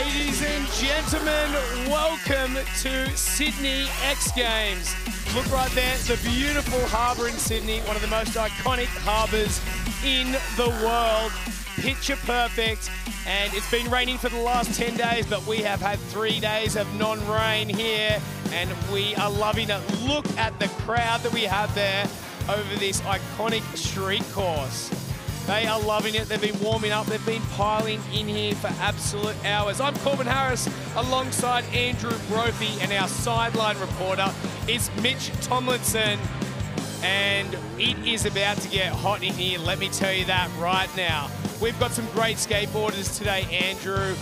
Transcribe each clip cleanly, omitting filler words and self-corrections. Ladies and gentlemen, welcome to Sydney X Games. Look right there, the beautiful harbour in Sydney, one of the most iconic harbours in the world. Picture perfect, and it's been raining for the last 10 days, but we have had 3 days of non-rain here, and we are loving it. Look at the crowd that we have there over this iconic street course. They are loving it. They've been warming up. They've been piling in here for absolute hours. I'm Corbin Harris alongside Andrew Brophy, and our sideline reporter is Mitch Tomlinson. And it is about to get hot in here, let me tell you that right now. We've got some great skateboarders today, Andrew.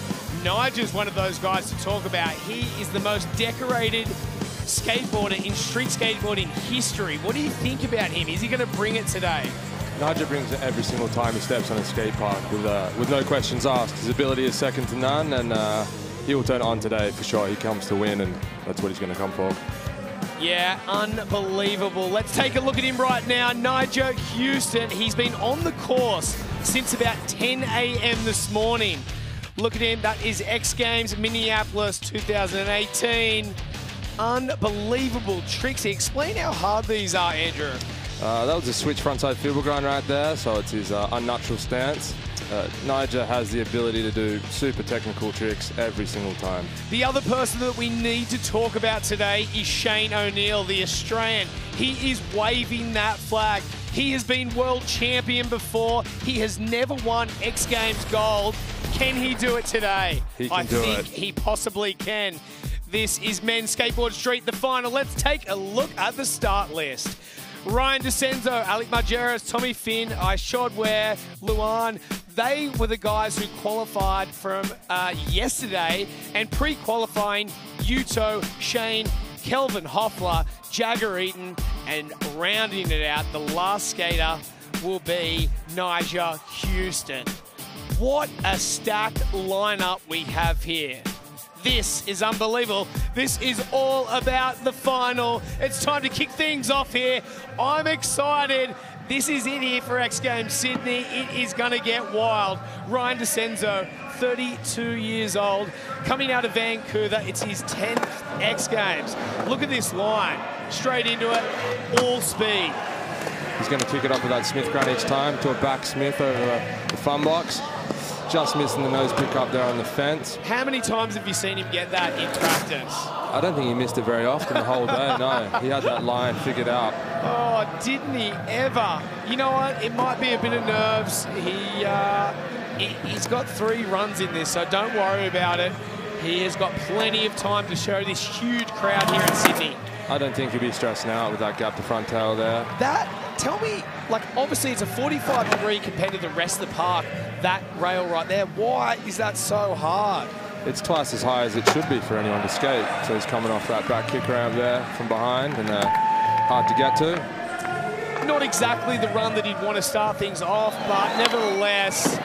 Nyjah's one of those guys to talk about. He is the most decorated skateboarder in street skateboarding history. What do you think about him? Is he going to bring it today? Nyjah brings it every single time he steps on a skate park with no questions asked. His ability is second to none, and he will turn it on today for sure. He comes to win, and that's what he's going to come for. Yeah, unbelievable. Let's take a look at him right now. Nyjah Huston, he's been on the course since about 10 a.m. this morning. Look at him, that is X Games Minneapolis 2018. Unbelievable tricks. Explain how hard these are, Andrew. That was a switch frontside feeble grind right there, so it's his unnatural stance. Nyjah has the ability to do super technical tricks every single time. The other person that we need to talk about today is Shane O'Neill, the Australian. He is waving that flag. He has been world champion before. He has never won X Games gold. Can he do it today? He can do it. I think he possibly can. This is Men's Skateboard Street, the final. Let's take a look at the start list. Ryan Decenzo, Alec Majerus, Tommy Finn, Ishod Wair, Luan. They were the guys who qualified from yesterday, and pre-qualifying, Yuto, Shane, Kelvin Hoefler, Jagger Eaton, and rounding it out, the last skater will be Nyjah Huston. What a stacked lineup we have here. This is unbelievable. This is all about the final. It's time to kick things off here. I'm excited. This is it here for X Games Sydney. It is going to get wild. Ryan Decenzo, 32 years old, coming out of Vancouver. It's his 10th X Games. Look at this line. Straight into it, all speed. He's going to kick it up with that Smith grind each time to a back Smith over the thumb box. Just missing the nose pick up there on the fence. How many times have you seen him get that in practice? I don't think he missed it very often the whole day, no. He had that line figured out. Oh, didn't he ever? You know what? It might be a bit of nerves. He's got 3 runs in this, so don't worry about it. He has got plenty of time to show this huge crowd here in Sydney. I don't think he'll be stressing out with that gap to front tail there. Tell me, like, obviously it's a 45-degree compared to the rest of the park, that rail right there. Why is that so hard? It's twice as high as it should be for anyone to skate. So he's coming off that back kick around there from behind, and hard to get to. Not exactly the run that he'd want to start things off, but nevertheless,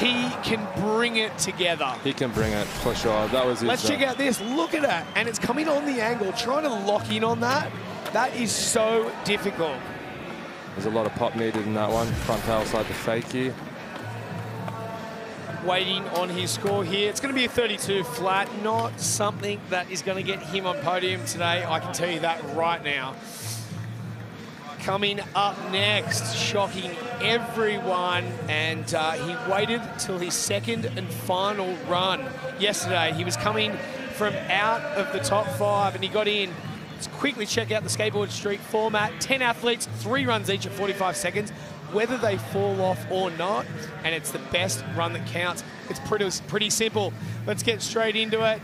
he can bring it together. He can bring it, for sure. That was his... Let's check out this. Look at it. And it's coming on the angle, trying to lock in on that. That is so difficult. There's a lot of pop needed in that one. Front tail side to fakie. Waiting on his score here. It's going to be a 32 flat. Not something that is going to get him on podium today. I can tell you that right now. Coming up next, shocking everyone. And he waited till his second and final run yesterday. He was coming from out of the top 5, and he got in. Let's quickly check out the skateboard street format. 10 athletes, 3 runs each at 45 seconds, whether they fall off or not, and it's the best run that counts. It's pretty simple. Let's get straight into it.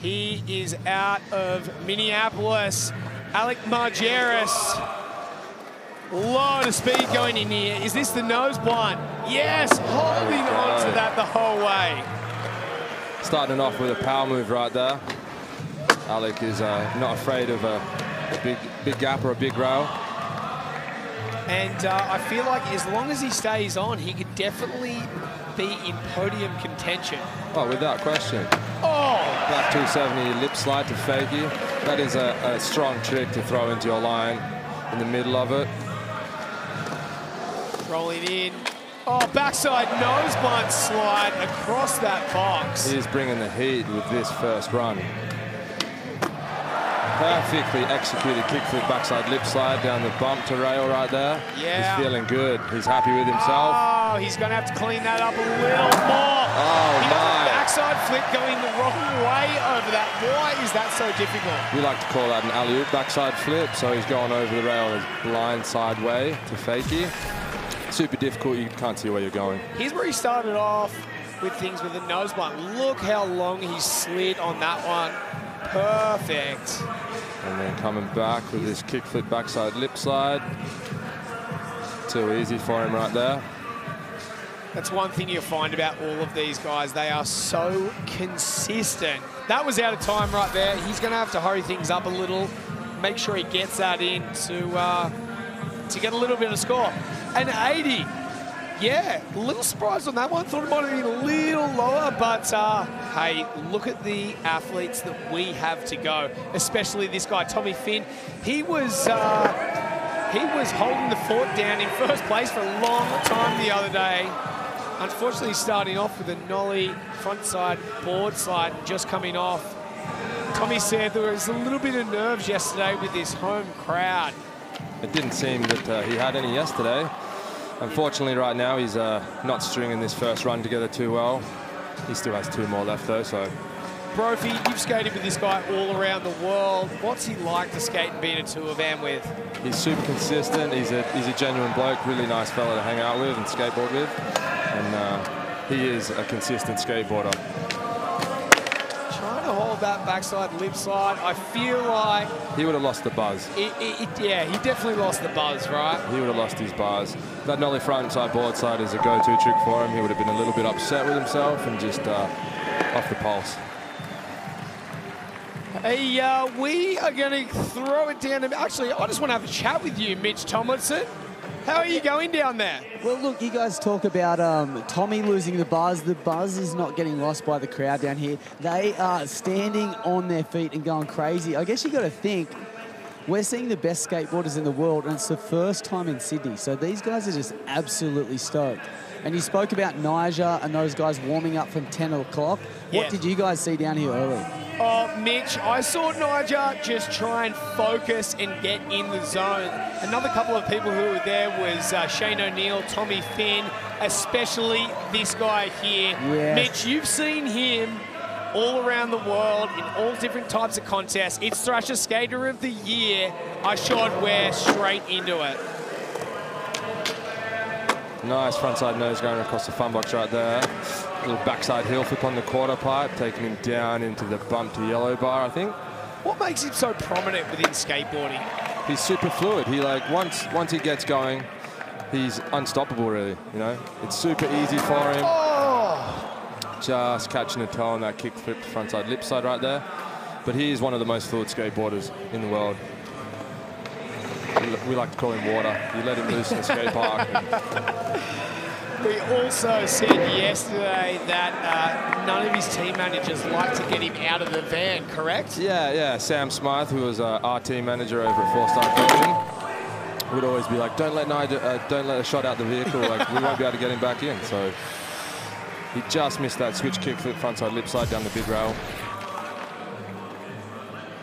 He is out of Minneapolis. Alec Majerus. A lot of speed going in here. Is this the nose blind? Yes, holding on to that the whole way. Starting off with a power move right there. Alec is not afraid of a big gap or a big rail. And I feel like as long as he stays on, he could definitely be in podium contention. Oh, without question. Oh! Back 270, lip slide to fakie. That is a strong trick to throw into your line in the middle of it. Rolling in. Oh, backside noseblunt slide across that box. He is bringing the heat with this first run. Perfectly executed kickflip backside lip slide down the bump to rail right there. Yeah. He's feeling good. He's happy with himself. Oh, he's going to have to clean that up a little more. Oh, he got the backside flick going the wrong way over that. Why is that so difficult? We like to call that an alley-oop backside flip. So he's going over the rail his blindside way to fakie. Super difficult. You can't see where you're going. Here's where he started off with things with a nose blunt. Look how long he slid on that one. Perfect. And then coming back with this kickflip backside lip slide. Too easy for him right there. That's one thing you find about all of these guys. They are so consistent. That was out of time right there. He's going to have to hurry things up a little. Make sure he gets that in to get a little bit of score. An 80. Yeah, a little surprised on that one. Thought it might have been a little lower, but hey, look at the athletes that we have to go, especially this guy, Tommy Finn. He was holding the fort down in first place for a long time the other day. Unfortunately, starting off with a nollie front side, board slide, just coming off. Tommy said there was a little bit of nerves yesterday with his home crowd. It didn't seem that he had any yesterday. Unfortunately, right now, he's not stringing this first run together too well. He still has two more left, though, so... Brophy, you've skated with this guy all around the world. What's he like to skate and be in a tour van with? He's super consistent. He's a genuine bloke, really nice fella to hang out with and skateboard with. And he is a consistent skateboarder. Trying to hold that backside lip slide, I feel like... He would have lost the buzz. Yeah, he definitely lost the buzz, right? He would have lost his bars. That nollie frontside board side is a go-to trick for him. He would have been a little bit upset with himself and just off the pulse. Hey, we are going to throw it down. Actually, I just want to have a chat with you, Mitch Tomlinson. How are you going down there? Well, look, you guys talk about Tommy losing the buzz. The buzz is not getting lost by the crowd down here. They are standing on their feet and going crazy. I guess you got to think, we're seeing the best skateboarders in the world, and it's the first time in Sydney. So these guys are just absolutely stoked. And you spoke about Nyjah and those guys warming up from 10 o'clock. Yeah. What did you guys see down here early? Oh, Mitch, I saw Nyjah just try and focus and get in the zone. Another couple of people who were there was Shane O'Neill, Tommy Finn, especially this guy here. Yes. Mitch, you've seen him all around the world in all different types of contests. It's Thrasher Skater of the Year. Ishod Wair straight into it. Nice frontside nose going across the fun box right there. Little backside heel flip on the quarter pipe, taking him down into the bump to yellow bar, I think. What makes him so prominent within skateboarding? He's super fluid. He like once he gets going, he's unstoppable really, you know. It's super easy for him. Oh! Just catching a toe on that kick flip frontside lip side right there. But he is one of the most fluid skateboarders in the world. We like to call him water. You let him loose in the skate park. We also said yesterday that none of his team managers like to get him out of the van, correct? Yeah, yeah. Sam Smythe, who was our team manager over at 4Star Company, would always be like, don't let a shot out the vehicle. Like, we won't be able to get him back in. So he just missed that switch kick flip frontside lip slide down the big rail.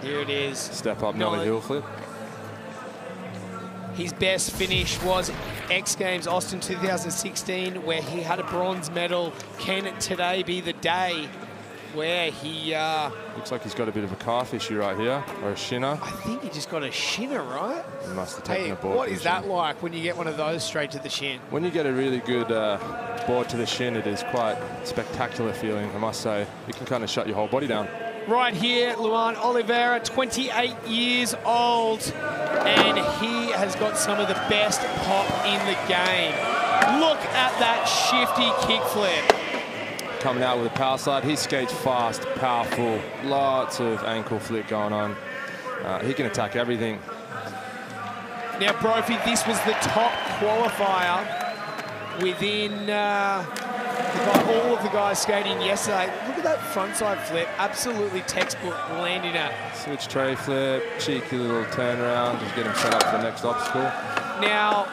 Here it is. Step up, nollie heel flip. His best finish was X Games Austin 2016, where he had a bronze medal. Can today be the day where he... Looks like he's got a bit of a calf issue right here, or a shinner. I think he just got a shinner, right? He must have taken a board. What is that like when you get one of those straight to the shin? When you get a really good board to the shin, it is quite a spectacular feeling, I must say. You can kind of shut your whole body down. Right here, Luan Oliveira, 28 years old, and he has got some of the best pop in the game. Look at that shifty kickflip. Coming out with a power slide. He skates fast, powerful, lots of ankle flick going on. He can attack everything. Now, Brophy, this was the top qualifier within... all of the guys skating yesterday. Look at that frontside flip, absolutely textbook landing up. Switch tray flip, cheeky little turnaround, just get him set up for the next obstacle. Now,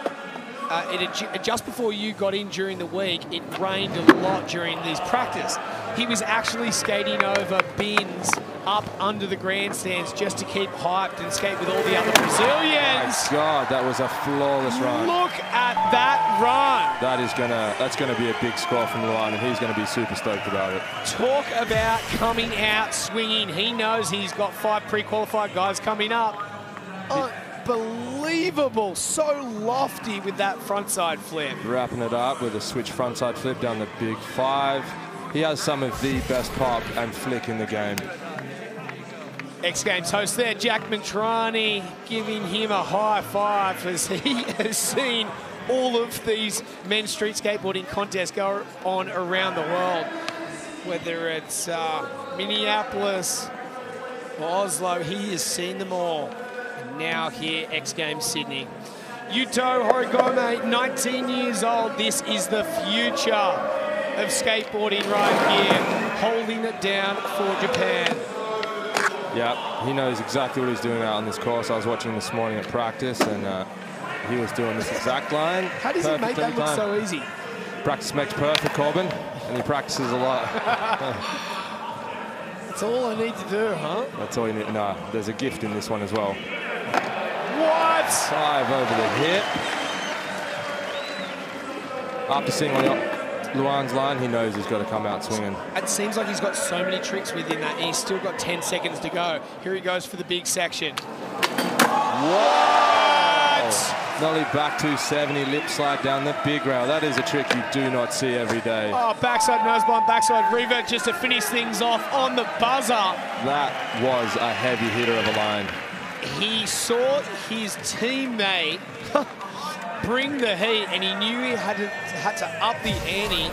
just before you got in during the week, it rained a lot during this practice. He was actually skating over bins up under the grandstands just to keep hyped and skate with all the other Brazilians. Oh my God, that was a flawless run. Look at that run. That is gonna, that's gonna be a big score from Luan, and he's gonna be super stoked about it. Talk about coming out swinging. He knows he's got 5 pre-qualified guys coming up. Unbelievable, so lofty with that frontside flip. Wrapping it up with a switch frontside flip down the big 5. He has some of the best pop and flick in the game. X Games host there, Jack Mantrani, giving him a high five as he has seen all of these men's street skateboarding contests go on around the world. Whether it's Minneapolis or Oslo, he has seen them all. And now here, X Games Sydney. Yuto Horigome, 19 years old. This is the future of skateboarding right here, holding it down for Japan. Yeah, he knows exactly what he's doing out on this course. I was watching him this morning at practice, and he was doing this exact line. How does he make that look so easy? Practice makes perfect, Corbin, and he practices a lot. That's all I need to do, huh? That's all you need. No, there's a gift in this one as well. What? 5 over the hip. After seeing what else Luan's line, he knows he's got to come out swinging. It seems like he's got so many tricks within that, and he's still got 10 seconds to go. Here he goes for the big section. What? Nollie back 270, lip slide down the big rail. That is a trick you do not see every day. Oh, backside nosebomb, backside revert just to finish things off on the buzzer. That was a heavy hitter of a line. He saw his teammate bring the heat, and he knew he had to up the ante.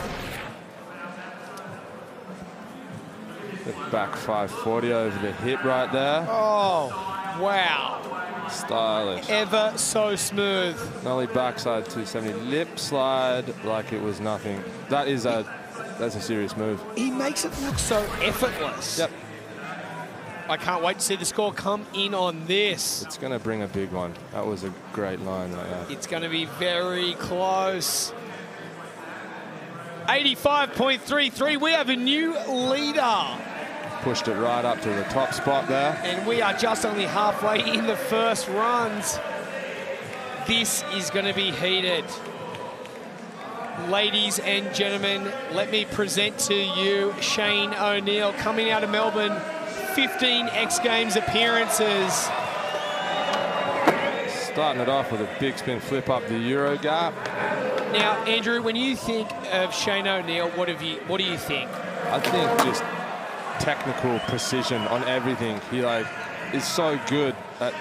The back 540 over the hip right there. Oh, wow. Stylish. Ever so smooth. Nollie backside 270, lip slide like it was nothing. That is that's a serious move. He makes it look so effortless. Yep. I can't wait to see the score come in on this. It's going to bring a big one. That was a great line right there. It's going to be very close. 85.33. We have a new leader. Pushed it right up to the top spot there. And we are just only halfway in the first runs. This is going to be heated. Ladies and gentlemen, let me present to you Shane O'Neill, coming out of Melbourne. 15 X Games appearances. Starting it off with a big spin flip up the Euro gap. Now, Andrew, when you think of Shane O'Neill, what do you think? I think just technical precision on everything. He is so good at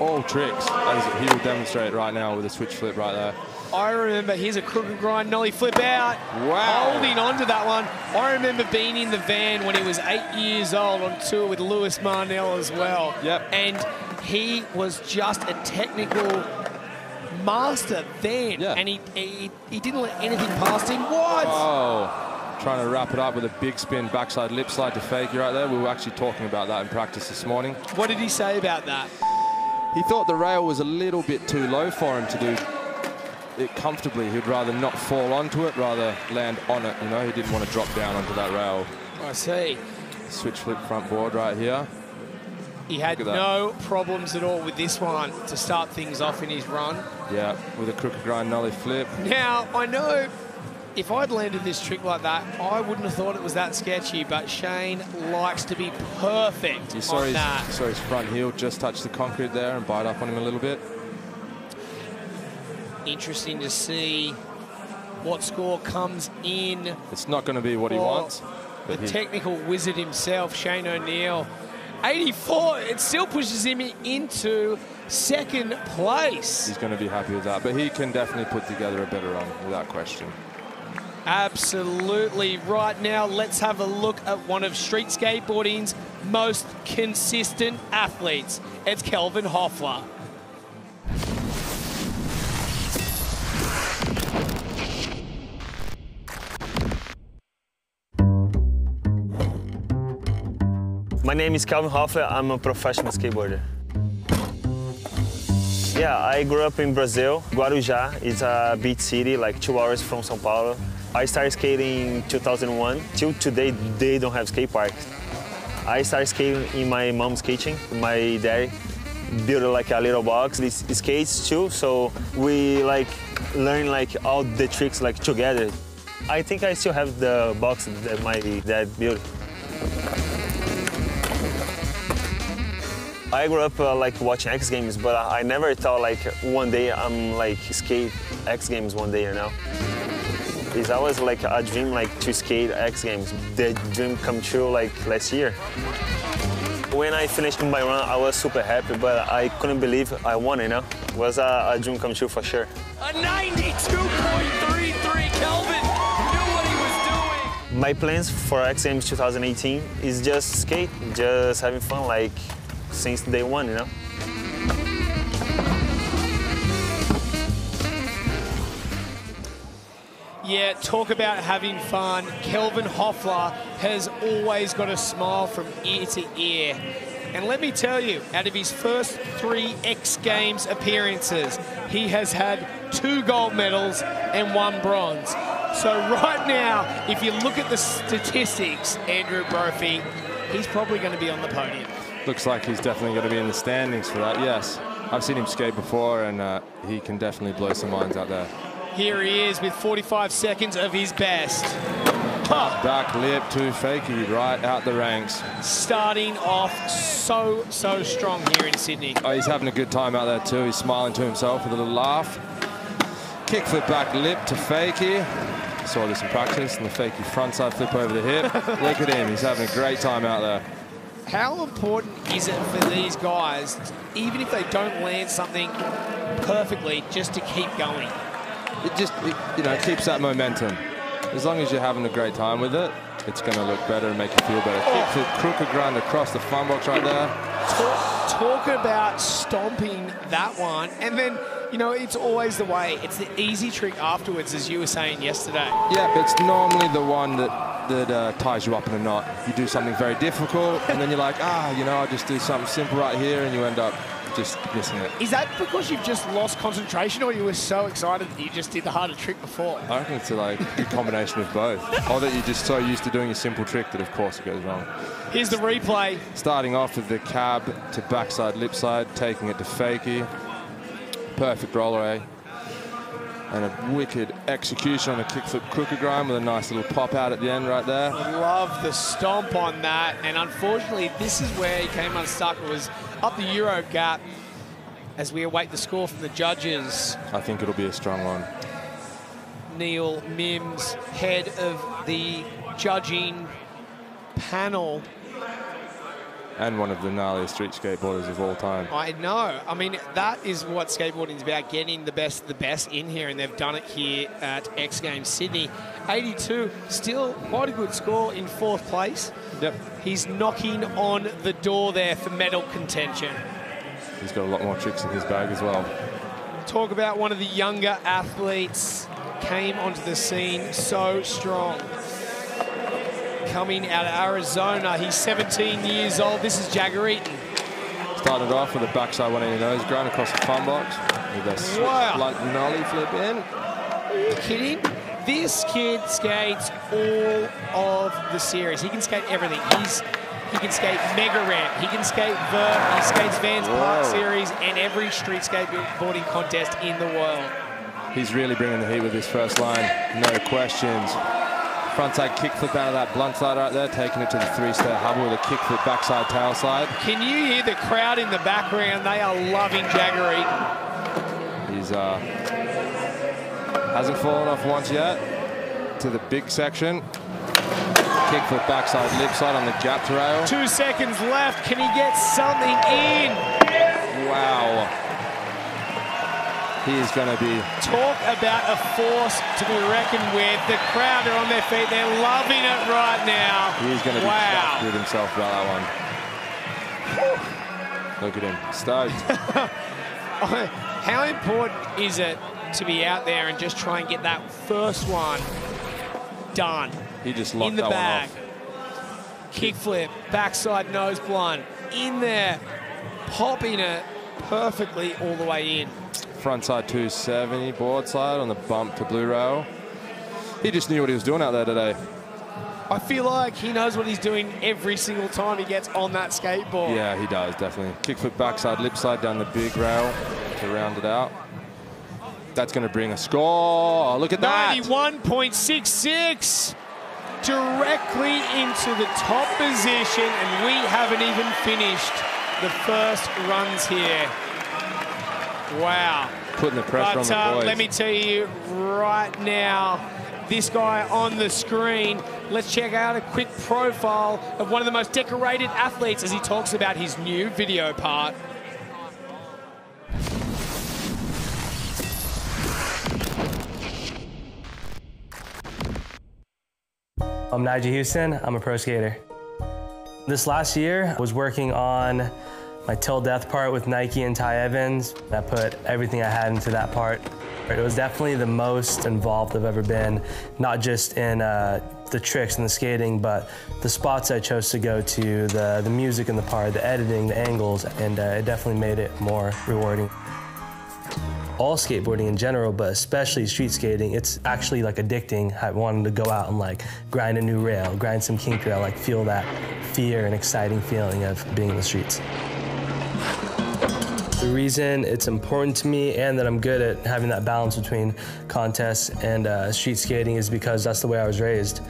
all tricks, as he will demonstrate right now with a switch flip right there. I remember, here's a crook and grind, nollie flip out. Wow. Holding on to that one. I remember being in the van when he was 8 years old on tour with Lewis Marnell as well. Yep. And he was just a technical master then. Yeah. And he didn't let anything past him. What? Oh. Trying to wrap it up with a big spin, backside lip slide to fake right there. We were actually talking about that in practice this morning. What did he say about that? He thought the rail was a little bit too low for him to do it comfortably. He'd rather not fall onto it, rather land on it. You know, he didn't want to drop down onto that rail. I see. Switch flip front board right here. He had no problems at all with this one to start things off in his run. Yeah, with a crooked grind nollie flip. Now, I know if I'd landed this trick like that, I wouldn't have thought it was that sketchy, but Shane likes to be perfect on that. You saw his front heel just touch the concrete there and bite up on him a little bit. Interesting to see what score comes in. It's not going to be what he wants. The technical wizard himself, Shane O'Neill. 84, it still pushes him into second place. He's going to be happy with that, but he can definitely put together a better run without question. Absolutely. Right now, let's have a look at one of street skateboarding's most consistent athletes. It's Kelvin Hoefler. My name is Kelvin Hoefler. I'm a professional skateboarder. Yeah, I grew up in Brazil. Guarujá is a beach city, like 2 hours from São Paulo. I started skating in 2001. Till today, they don't have skate parks. I started skating in my mom's kitchen. My dad built like a little box. This skates too, so we like learn like all the tricks like together. I think I still have the box that my dad built. I grew up like watching X Games, but I never thought like one day I'm like skate X Games one day, you know. It's always like a dream like to skate X Games. The dream come true like last year. When I finished my run, I was super happy, but I couldn't believe I won, you know. It was a dream come true for sure. A 92.33 Kelvin knew what he was doing. My plans for X Games 2018 is just skate, just having fun, like since day one, you know? Yeah, talk about having fun. Kelvin Hoefler has always got a smile from ear to ear. And let me tell you, out of his first 3 X Games appearances, he has had 2 gold medals and 1 bronze. So right now, if you look at the statistics, Andrew Brophy, he's probably going to be on the podium. Looks like he's definitely going to be in the standings for that, yes. I've seen him skate before, and he can definitely blow some minds out there. Here he is with 45 seconds of his best. Huh. Back lip, too fakey, right out the ranks. Starting off so strong here in Sydney. Oh, he's having a good time out there too. He's smiling to himself with a little laugh. Kick flip back lip to fakey. Saw this in practice, and the fakey frontside flip over the hip. Look at him, he's having a great time out there. How important is it for these guys, even if they don't land something perfectly, just to keep going? It, you know, keeps that momentum. As long as you're having a great time with it, it's going to look better and make you feel better. Oh. Kick flip, crooked grind across the fun box right there. Talk about stomping that one. And then, you know, it's always the way. It's the easy trick afterwards, as you were saying yesterday. Yeah, but it's normally the one that ties you up in a knot. You do something very difficult, and then you're like, you know, I'll just do something simple right here, and you end up just missing it. Is that because you've just lost concentration, or you were so excited that you just did the harder trick before? I reckon it's like a combination of both. Or that you're just so used to doing a simple trick that, of course, it goes wrong. Here's the replay. Starting off with the cab to backside lipside, taking it to fakey. Perfect rollaway. And a wicked execution on a kickflip crooked grind with a nice little pop out at the end right there. I love the stomp on that. And unfortunately, this is where he came unstuck. It was up the Euro gap as we await the score from the judges. I think it'll be a strong one. Neil Mims, head of the judging panel. And one of the gnarliest street skateboarders of all time. I know. I mean, that is what skateboarding is about, getting the best in here, and they've done it here at X Games Sydney. 82, still quite a good score in 4th place. Yep. He's knocking on the door there for medal contention. He's got a lot more tricks in his bag as well. Talk about one of the younger athletes came onto the scene so strong. Coming out of Arizona, he's 17 years old. This is Jagger Eaton. Started off with a backside 180 nose grind across the fun box with a switch blunt nollie flip in. Are you kidding? This kid skates all of the series. He can skate everything. He can skate mega ramp. He can skate vert. He skates Vans Park Series and every street skateboarding contest in the world. He's really bringing the heat with his first line. No questions. Frontside kickflip out of that blunt side right there, taking it to the 3-stair hubble with a kickflip backside tail slide. Can you hear the crowd in the background? They are loving Jagger Eaton. He's hasn't fallen off once yet. To the big section. Kickflip backside lipside on the gapped rail. 2 seconds left. Can he get something in? Wow. He is going to be... Talk about a force to be reckoned with. The crowd are on their feet. They're loving it right now. He's going to be with himself about that one. Look at him. Stoked. How important is it to be out there and just try and get that first one done? He just locked that bag. One off. Kickflip, backside nose blunt, in there, popping it. perfectly all the way in. Frontside 270, board side on the bump to blue rail. He just knew what he was doing out there today. I feel like he knows what he's doing every single time he gets on that skateboard. Yeah, he does, definitely. Kick foot backside, lip side down the big rail to round it out. That's going to bring a score. Look at that. 91.66. Directly into the top position, and we haven't even finished the first runs here. Wow. Putting the pressure on the boys. Let me tell you right now, this guy on the screen, let's check out a quick profile of one of the most decorated athletes as he talks about his new video part. I'm Nyjah Huston, I'm a pro skater. This last year, I was working on my Till Death part with Nike and Ty Evans. I put everything I had into that part. It was definitely the most involved I've ever been, not just in the tricks and the skating, but the spots I chose to go to, the music in the part, the editing, the angles, and it definitely made it more rewarding. All skateboarding in general, but especially street skating, it's actually like addicting. I wanted to go out and like grind a new rail, grind some kink rail, like feel that fear and exciting feeling of being in the streets. The reason it's important to me and that I'm good at having that balance between contests and street skating is because that's the way I was raised.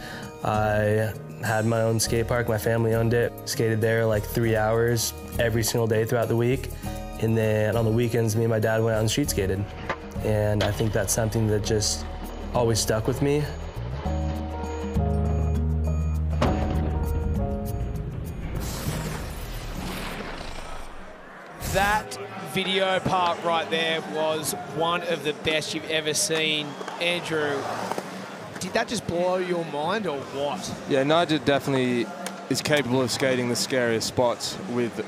I had my own skate park, my family owned it, skated there like 3 hours every single day throughout the week. And then on the weekends, me and my dad went out and street skated. And I think that's something that just always stuck with me. That video part right there was one of the best you've ever seen. Andrew, did that just blow your mind or what? Yeah, Nyjah definitely is capable of skating the scariest spots with,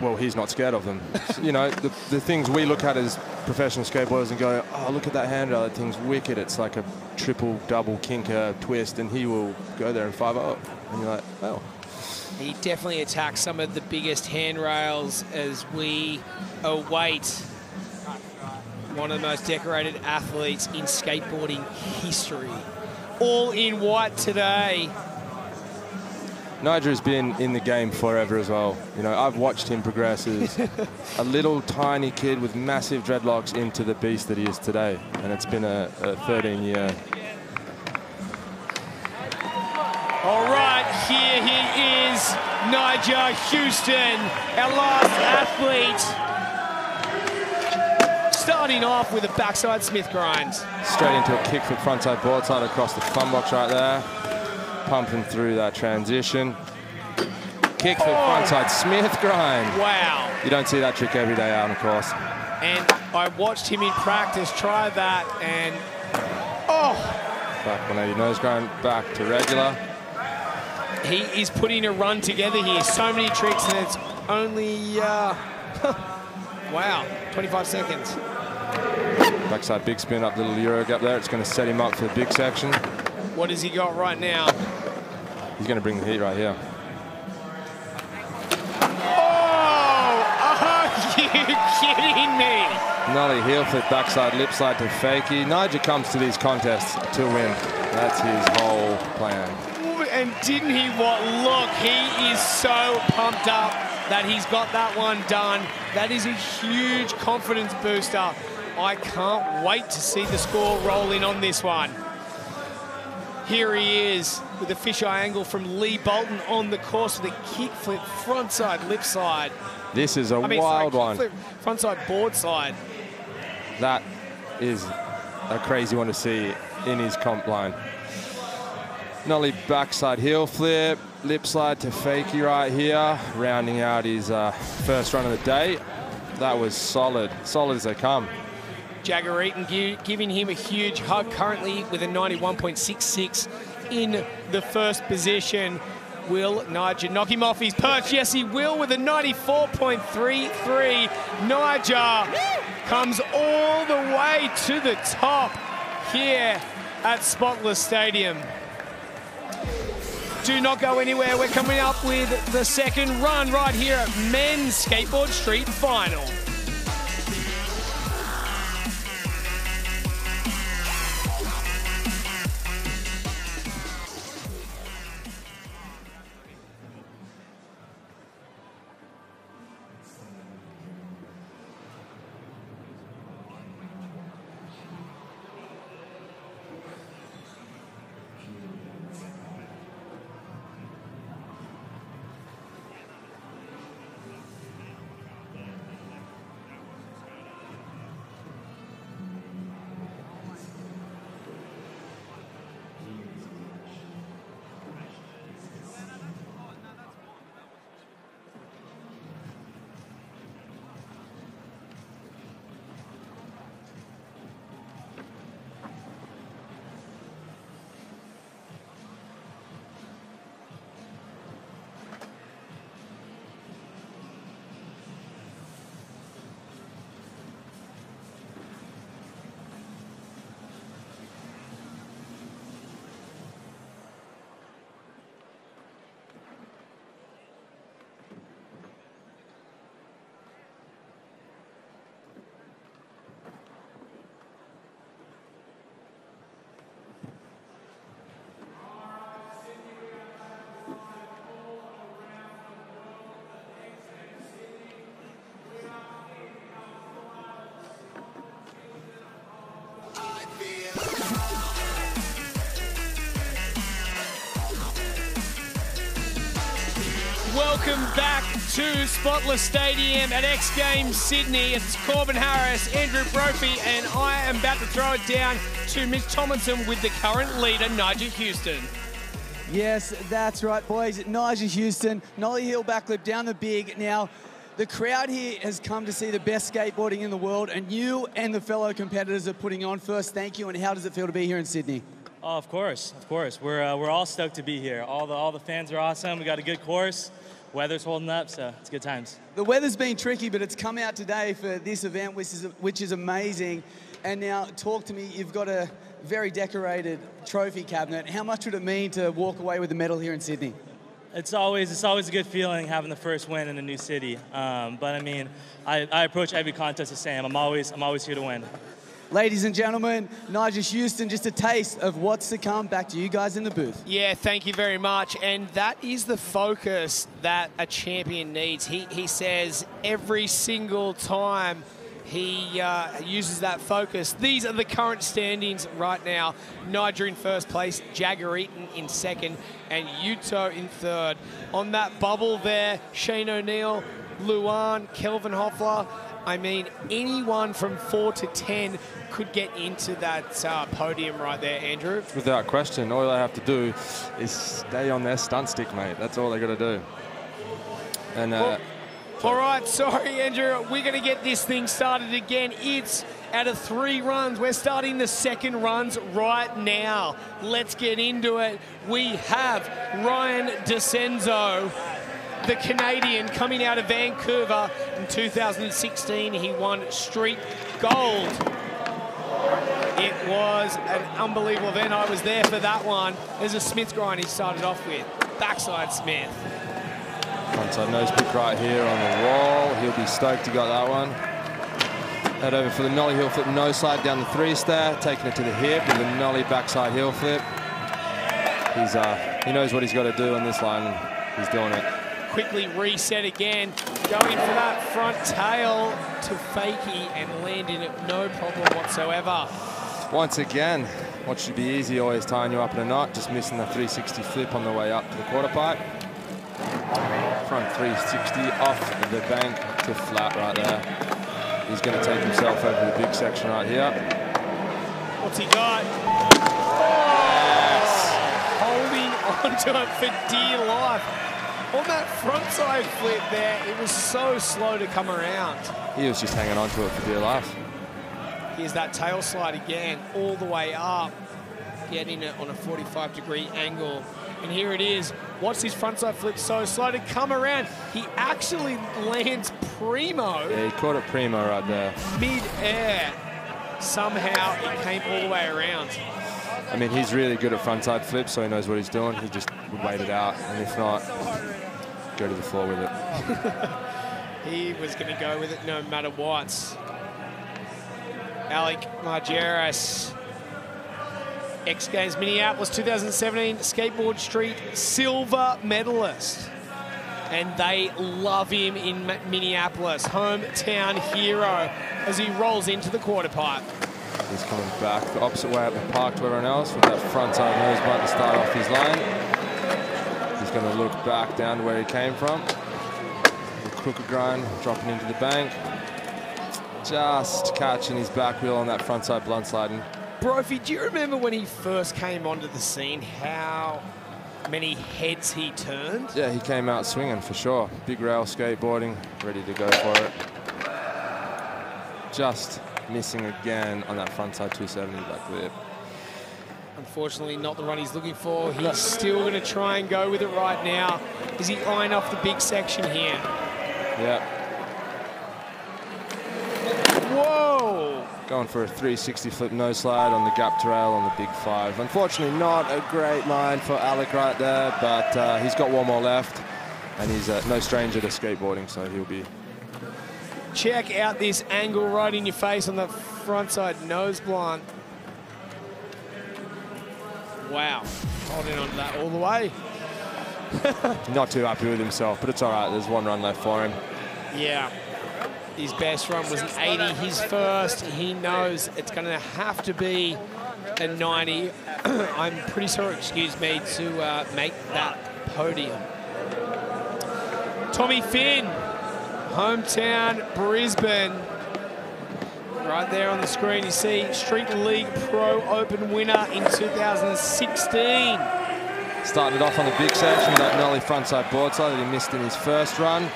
well, he's not scared of them. You know, the things we look at as professional skateboarders and go, oh, look at that handrail, that thing's wicked. It's like a triple, double, kinker, twist, and he will go there and 5-0. And you're like, oh. He definitely attacks some of the biggest handrails as we await one of the most decorated athletes in skateboarding history. All in white today. Nyjah has been in the game forever as well. You know, I've watched him progress as a little tiny kid with massive dreadlocks into the beast that he is today. And it's been a 13-year. All right, here he is, Nyjah Huston, our last athlete. Starting off with a backside Smith grind. Straight into a kick for frontside boardside across the fun box right there. Pumping through that transition. Kick for frontside Smith grind. Wow. You don't see that trick every day out on the course. And I watched him in practice try that and, oh. Back 180 nose grind, back to regular. He is putting a run together here. So many tricks, and it's only, wow, 25 seconds. Backside big spin up, little Euro gap there. It's going to set him up for the big section. What has he got right now? He's going to bring the heat right here. Oh, are you kidding me? Nollie heel flip, backside, lip side to fakie. Nyjah comes to these contests to win. That's his whole plan. And didn't he look, he is so pumped up that he's got that one done. That is a huge confidence booster. I can't wait to see the score roll in on this one. Here he is with a fisheye angle from Lee Bolton on the course with a kickflip, frontside, lip side. This is a wild one. Kickflip, frontside, board side. That is a crazy one to see in his comp line. Nollie backside heel flip, lip slide to fakie right here, rounding out his first run of the day. That was solid, solid as they come. Jagger Eaton giving him a huge hug currently with a 91.66 in the first position. Will Nyjah knock him off his perch? Yes, he will with a 94.33. Nyjah comes all the way to the top here at Spotless Stadium. Do not go anywhere. We're coming up with the second run right here at Men's Skateboard Street Final. Welcome back to Spotless Stadium at X Games Sydney. It's Corbin Harris, Andrew Brophy, and I am about to throw it down to Mitch Tomlinson with the current leader, Nyjah Huston. Yes, that's right, boys. Nyjah Huston, nollie heel backflip down the big. Now, the crowd here has come to see the best skateboarding in the world, and you and the fellow competitors are putting on. First, thank you, and how does it feel to be here in Sydney? Oh, of course. We're all stoked to be here. All the fans are awesome. We got a good course. Weather's holding up, so it's good times. The weather's been tricky, but it's come out today for this event, which is amazing. And now, talk to me, you've got a very decorated trophy cabinet. How much would it mean to walk away with a medal here in Sydney? It's always a good feeling having the first win in a new city. But I mean, I approach every contest the same. I'm always here to win. Ladies and gentlemen, Nyjah Huston, just a taste of what's to come. Back to you guys in the booth. Yeah, thank you very much. And that is the focus that a champion needs. He says every single time he uses that focus. These are the current standings right now. Nyjah in first place, Jagger Eaton in second, and Yuto in third. On that bubble there, Shane O'Neill, Luan, Kelvin Hoefler. I mean, anyone from 4 to 10 could get into that podium right there, Andrew. Without question, all they have to do is stay on their stunt stick, mate. That's all they got to do. And all right, sorry, Andrew. We're going to get this thing started again. It's out of 3 runs. We're starting the second runs right now. Let's get into it. We have Ryan Decenzo, the Canadian, coming out of Vancouver. In 2016, he won street gold. It was an unbelievable event. I was there for that one. There's a Smith grind he started off with. Backside Smith. Frontside nose pick right here on the wall. He'll be stoked he got that one. Head over for the nollie heel flip, nose slide down the 3-star, taking it to the hip with a nollie backside heel flip. He's he knows what he's got to do on this line, and he's doing it. Quickly reset again, going for that front tail to fakie and landing it, no problem whatsoever. Once again, what should be easy, always tying you up in a knot, just missing the 360 flip on the way up to the quarter pipe. Front 360 off the bank to flat right there. He's going to take himself over the big section right here. What's he got? Oh, yes. Holding onto it for dear life. On that frontside flip there, it was so slow to come around. He was just hanging on to it for dear life. Here's that tail slide again, all the way up, getting it on a 45-degree angle. And here it is. Watch his frontside flip, so slow to come around. He actually lands primo. Yeah, he caught it primo right there. Mid-air. Somehow it came all the way around. I mean, he's really good at frontside flips, so he knows what he's doing. He just would wait it out, and if not, go to the floor with it. He was going to go with it no matter what. Alec Majerus, X Games Minneapolis 2017 Skateboard Street silver medalist. And they love him in Minneapolis. Hometown hero as he rolls into the quarter pipe. He's coming back the opposite way up the park to everyone else with that frontside nose bite to start off his lane. He's going to look back down to where he came from. The crooked grind, dropping into the bank. Just catching his back wheel on that frontside blunt sliding. Brophy, do you remember when he first came onto the scene, how many heads he turned? Yeah, he came out swinging for sure. Big rail skateboarding, ready to go for it. Just missing again on that frontside 270 back flip. Unfortunately, not the run he's looking for. He's still going to try and go with it right now. Is he eyeing off the big section here? Yeah. Whoa! Going for a 360 flip nose slide on the gap to rail on the big five. Unfortunately, not a great line for Alec right there, but he's got one more left, and he's no stranger to skateboarding, so he'll be... Check out this angle right in your face on the frontside nose blunt. Wow. Holding on to that all the way. Not too happy with himself, but it's all right. There's one run left for him. Yeah. His best run was an 80. His first, he knows it's going to have to be a 90. I'm pretty sure, excuse me, to make that podium. Tommy Finn. Hometown Brisbane. Right there on the screen, you see Street League Pro Open winner in 2016. Started off on the big section, that nollie frontside boardside that he missed in his first run.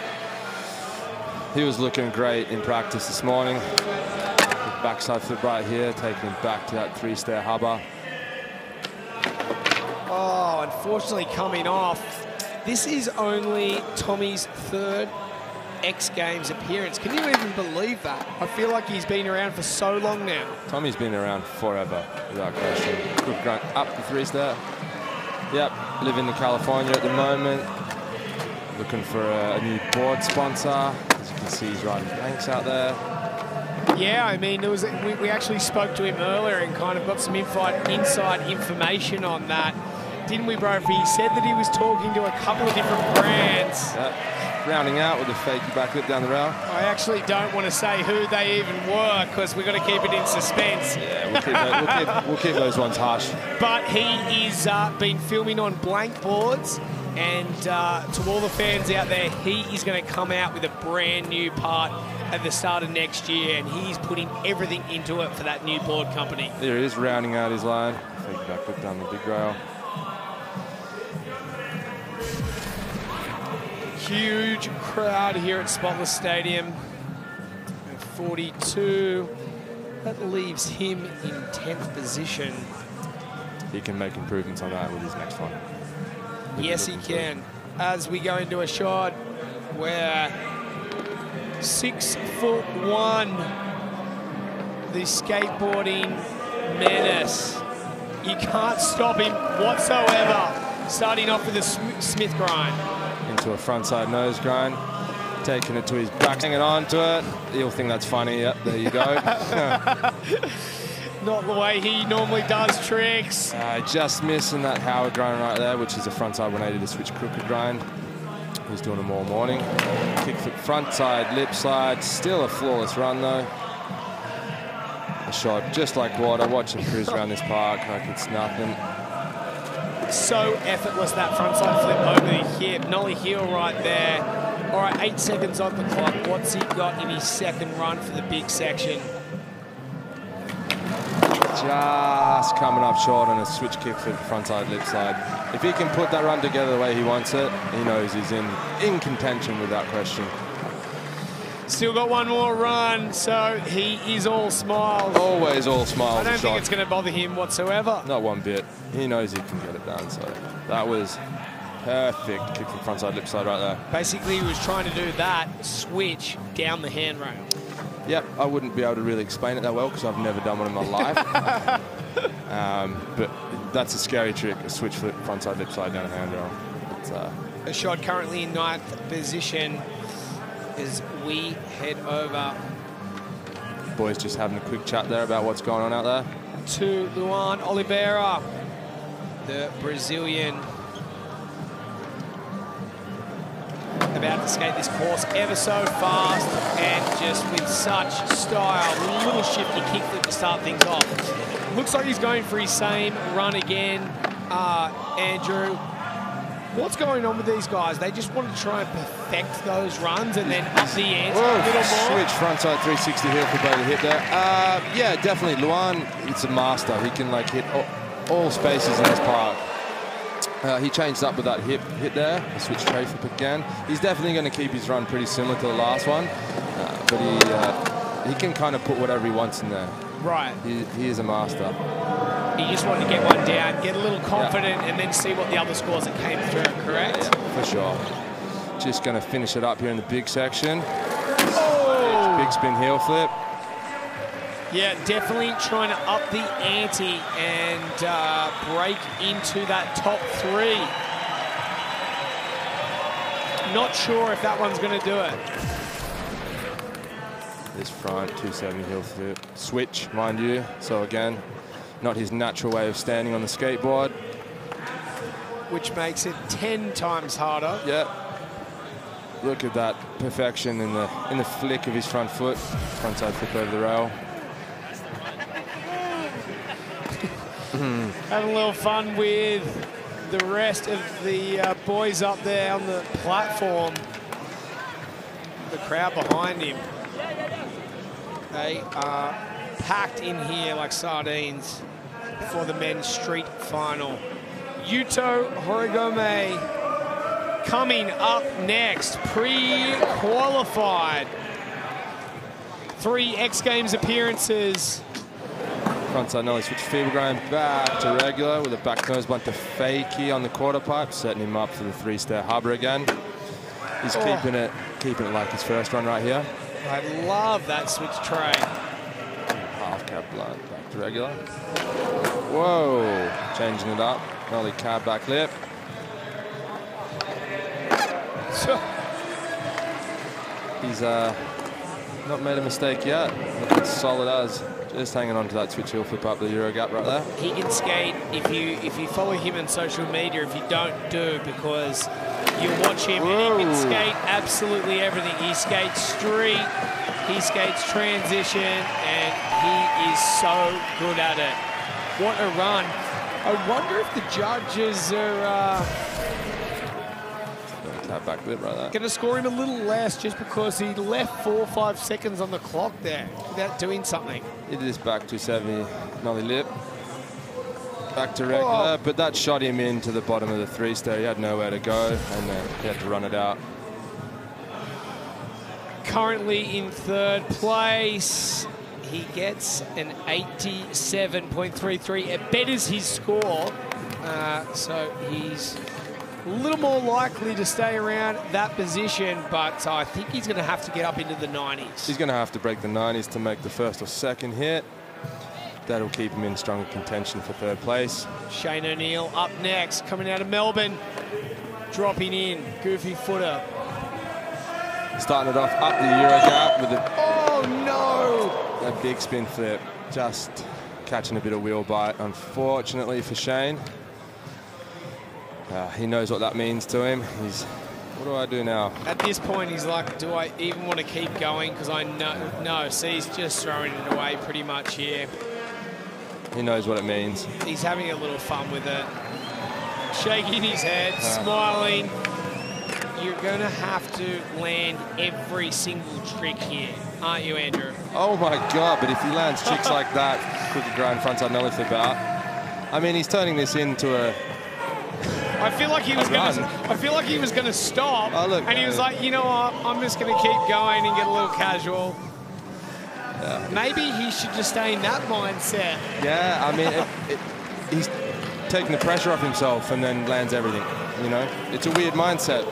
He was looking great in practice this morning. Backside flip right here, taking him back to that three-stair hubba. Oh, unfortunately coming off. This is only Tommy's third X Games appearance. Can you even believe that? I feel like he's been around for so long now. Tommy's been around forever, without question. Good grunt up the three-star. Yep, living in California at the moment. Looking for a new board sponsor. As you can see, he's riding banks out there. Yeah, I mean, there was we actually spoke to him earlier and kind of got some inside information on that. Didn't we, Brophy? He said that he was talking to a couple of different brands. Yep. Rounding out with a fakie back lip down the rail. I actually don't want to say who they even were because we've got to keep it in suspense. Yeah, we'll keep those ones harsh. But he is been filming on blank boards, and to all the fans out there, he is going to come out with a brand new part at the start of next year, and he's putting everything into it for that new board company. There it is, rounding out his line. Fakie back lip down the big rail. Huge crowd here at Spotless Stadium. 42. That leaves him in 10th position. He can make improvements on that with his next one. Yes, he can. As we go into a shot where 6'1", the skateboarding menace. You can't stop him whatsoever. Starting off with a Smith grind. Into a frontside nose grind, taking it to his back, hanging on to it. He'll think that's funny. Yep, there you go. Not the way he normally does tricks. Just missing that Howard grind right there, which is a frontside 180 to switch crooked grind. He's doing them all morning. Kickflip frontside, lip slide. Still a flawless run though. A shot just like water. Watch him cruise around this park like it's nothing. So effortless, that frontside flip over the hip. Nollie heel right there. All right, 8 seconds on the clock. What's he got in his second run for the big section? Just coming up short on a switch kick for the frontside lip slide. If he can put that run together the way he wants it, he knows he's in contention without question. Still got one more run, so he is all smiles. Always all smiles. I don't think it's going to bother him whatsoever. Not one bit. He knows he can get it done, so that was perfect kick from frontside lip slide right there. Basically, he was trying to do that switch down the handrail. Yep, I wouldn't be able to really explain it that well because I've never done one in my life. But that's a scary trick, a switch flip, frontside lip slide down a hand roll. Ishod currently in 9th position as we head over. Boys just having a quick chat there about what's going on out there. To Luan Oliveira, the Brazilian. About to skate this course ever so fast and just with such style. A little shifty kick flip to start things off. Looks like he's going for his same run again, Andrew. What's going on with these guys? They just want to try and perfect those runs and then up the ante a little more. Switch frontside 360 heel for both the hip there. Yeah, definitely. Luan, it's a master. He can like hit all spaces in his park. He changed up with that hip there. A switch tray flip again. He's definitely going to keep his run pretty similar to the last one, but he can kind of put whatever he wants in there. Right. He is a master. He just wanted to get one down, get a little confident, and then see what the other scores that came through, correct? Yeah, for sure. Just going to finish it up here in the big section. Oh! Big spin heel flip. Yeah, definitely trying to up the ante and break into that top three. Not sure if that one's going to do it. This front 270 heel flip. Switch, mind you. So again, not his natural way of standing on the skateboard. Which makes it 10 times harder. Yep. Look at that perfection in the flick of his front foot. Frontside flip over the rail. Having a little fun with the rest of the boys up there on the platform. The crowd behind him. They are packed in here like sardines for the men's street final. Yuto Horigome coming up next, pre-qualified. 3 X Games appearances. Frontside nollie switch fever grind back to regular with a back nose blunt to fakie on the quarter pipe, setting him up for the 3-stair harbour again. He's keeping it like his first run right here. I love that switch tray. Half cab blood back to regular. Whoa, changing it up. Nollie cab back lip. He's not made a mistake yet. Looking solid as. Just hanging on to that switch heel flip up the Euro gap right there. He can skate if you follow him on social media. If you don't, do, because you watch him and he can skate absolutely everything. He skates street, he skates transition, and he is so good at it. What a run. I wonder if the judges are back lip right there. Gonna score him a little less just because he left 4 or 5 seconds on the clock there without doing something. It is back 270 nollie lip. Back to regular, but that shot him into the bottom of the 3-stair. He had nowhere to go, and he had to run it out. Currently in 3rd place, he gets an 87.33. It betters his score, so he's a little more likely to stay around that position, but I think he's going to have to get up into the 90s. He's going to have to break the 90s to make the 1st or 2nd hit. That'll keep him in strong contention for 3rd place. Shane O'Neill up next, coming out of Melbourne. Dropping in, goofy footer. Starting it off up the Euro gap with a... Oh, no! A big spin flip. Just catching a bit of wheel bite, unfortunately for Shane. He knows what that means to him. He's, what do I do now? At this point, he's like, do I even want to keep going? Because I know, no, see, he's just throwing it away pretty much here. He knows what it means. He's having a little fun with it. Shaking his head, smiling. You're going to have to land every single trick here, aren't you, Andrew? Oh, my God, but if he lands tricks like that, quicker grind frontside nollie flip out. I mean, he's turning this into a... I feel like he was gonna stop, and he was like, you know what, I'm just gonna keep going and get a little casual. Yeah. Maybe he should just stay in that mindset. Yeah, I mean, he's taking the pressure off himself and then lands everything, you know? It's a weird mindset,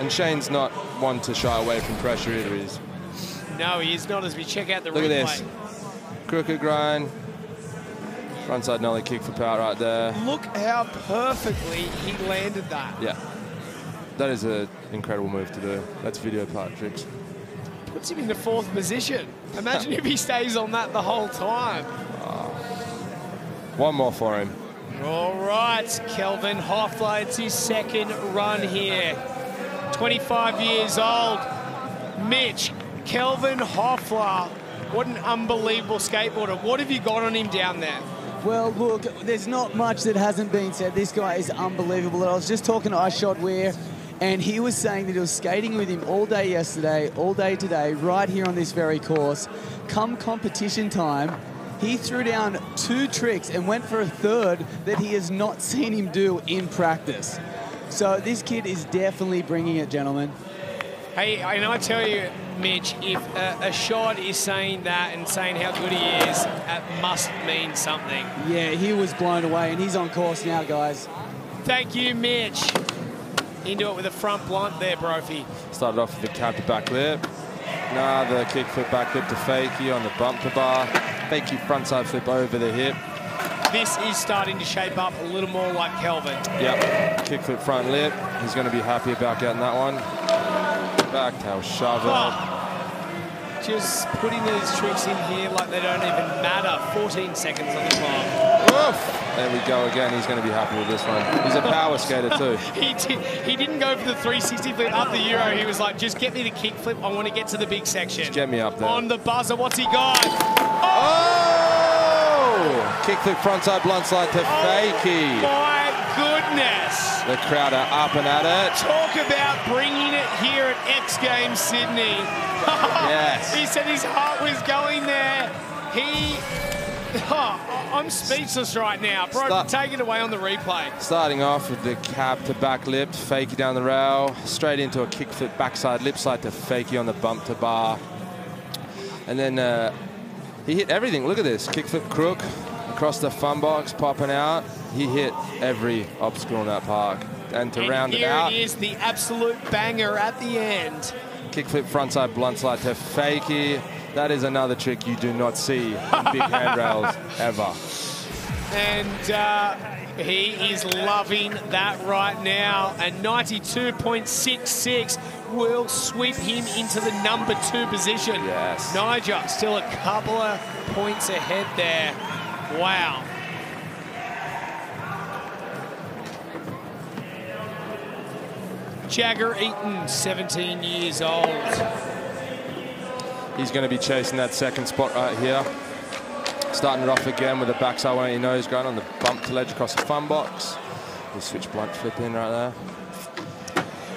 and Shane's not one to shy away from pressure either. No, he is not, as we check out the replay. Look at this. Crooked grind. Frontside nollie kick for Power right there. Look how perfectly he landed that. Yeah. That is an incredible move to do. That's video part tricks. Puts him in the fourth position. Imagine if he stays on that the whole time. Oh. One more for him. All right, Kelvin Hoefler, it's his second run here. 25 years old, Mitch. Kelvin Hoefler, what an unbelievable skateboarder. What have you got on him down there? Well, look, there's not much that hasn't been said. This guy is unbelievable. I was just talking to Ishod Wair, and he was saying that he was skating with him all day yesterday, all day today, right here on this very course. Come competition time, he threw down two tricks and went for a third that he has not seen him do in practice. So this kid is definitely bringing it, gentlemen. Hey, and I tell you, Mitch, if Ishod is saying that and saying how good he is, that must mean something. Yeah, he was blown away, and he's on course now, guys. Thank you, Mitch. Into it with a front blunt there, Brophy. Started off with the counter back lip. Now the kick flip back lip to Fakey on the bumper bar. Fakey frontside flip over the hip. This is starting to shape up a little more like Kelvin. Yep. Kick flip front lip. He's going to be happy about getting that one. Back tail shove. Just putting these tricks in here like they don't even matter. 14 seconds on the clock. Oof. There we go again. He's going to be happy with this one. He's a power skater too. He didn't go for the 360 flip up the Euro. He was like, just get me the kick flip. I want to get to the big section. Just get me up there. On the buzzer. What's he got? Oh! Kick flip frontside blunt slide to Fakey. My goodness. The crowd are up and at it. Talk about bringing it here at X Games Sydney. Yes. He said his heart was going there. He... Oh, I'm speechless right now. Bro, take it away on the replay. Starting off with the cab to back lip, Fakey down the rail, straight into a kick flip backside lip slide to Fakey on the bump to bar. And then he hit everything. Look at this. Kick flip crook across the fun box, popping out. He hit every obstacle in that park. And to round it out. Here is the absolute banger at the end. Kick flip frontside blunt slide to Fakey. That is another trick you do not see on big handrails ever. And he is loving that right now. And 92.66 will sweep him into the #2 position. Yes. Nyjah still a couple of points ahead there. Wow. Jagger Eaton, 17 years old. He's going to be chasing that second spot right here. Starting it off again with a backside one of your nose going on the bump to ledge across the fun box. We'll switch blunt flip in right there.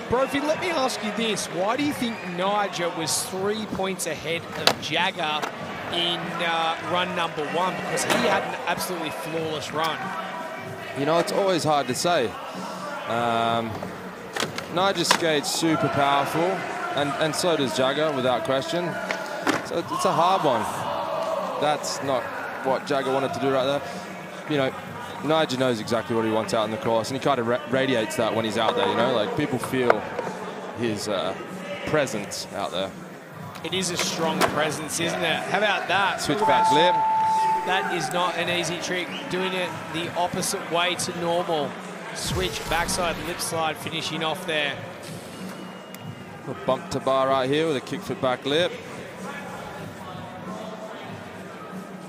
Brophy, let me ask you this. Why do you think Nyjah was 3 points ahead of Jagger in run #1? Because he had an absolutely flawless run. You know, it's always hard to say. Nyjah skates super powerful. And so does Jagger, without question. So it's a hard one. That's not what Jagger wanted to do right there. You know, Nyjah knows exactly what he wants out in the course, and he kind of radiates that when he's out there, you know? Like, people feel his presence out there. It is a strong presence, isn't it? How about that? Switchback lip. That is not an easy trick. Doing it the opposite way to normal. Switch, backside, lip slide, finishing off there. A bump to bar right here with a kick for back lip.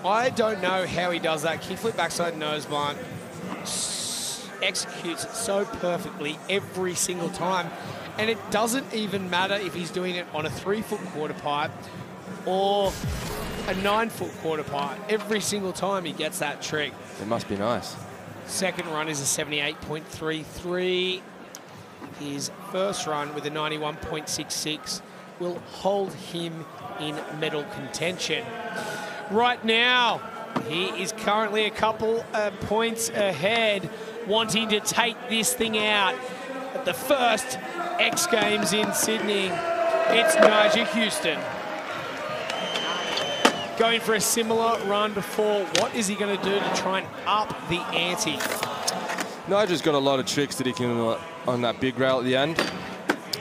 I don't know how he does that. Kick flip backside nose blind. Executes it so perfectly every single time. And it doesn't even matter if he's doing it on a 3-foot quarter pipe or a 9-foot quarter pipe. Every single time he gets that trick. It must be nice. Second run is a 78.33. His first run with a 91.66 will hold him in medal contention. Right now, he is currently a couple of points ahead, wanting to take this thing out at the first X Games in Sydney. It's Nyjah Huston. Going for a similar run before. What is he going to do to try and up the ante? Nyjah's got a lot of tricks that he can on that big rail at the end.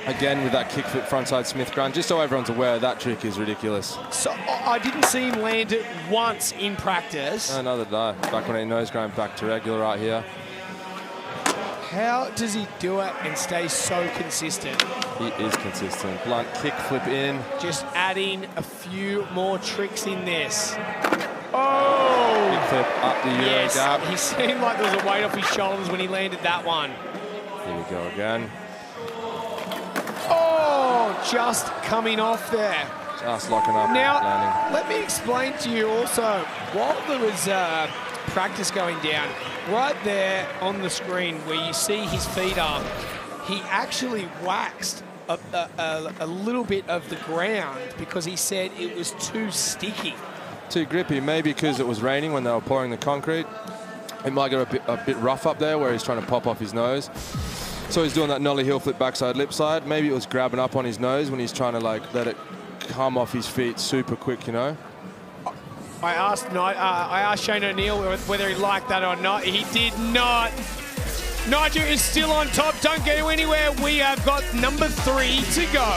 again with that kick foot frontside Smith Grand. Just so everyone's aware, that trick is ridiculous. So I didn't see him land it once in practice. No, neither did I. Back when he knows going back to regular right here. How does he do it and stay so consistent? He is consistent. Blunt kick flip in. Just adding a few more tricks in this. Oh! Kick flip up the Euro gap. He seemed like there was a weight off his shoulders when he landed that one. Here we go again. Oh! Just coming off there. Just locking up. Now, let me explain to you also, while there was practice going down, right there on the screen where you see his feet up, he actually waxed a little bit of the ground because he said it was too sticky. Too grippy, maybe because it was raining when they were pouring the concrete. It might get a bit rough up there where he's trying to pop off his nose. So he's doing that nollie heel flip backside lip side. Maybe it was grabbing up on his nose when he's trying to like let it come off his feet super quick, you know? I asked Shane O'Neill whether he liked that or not. He did not. Nyjah is still on top. Don't go anywhere. We have got number 3 to go.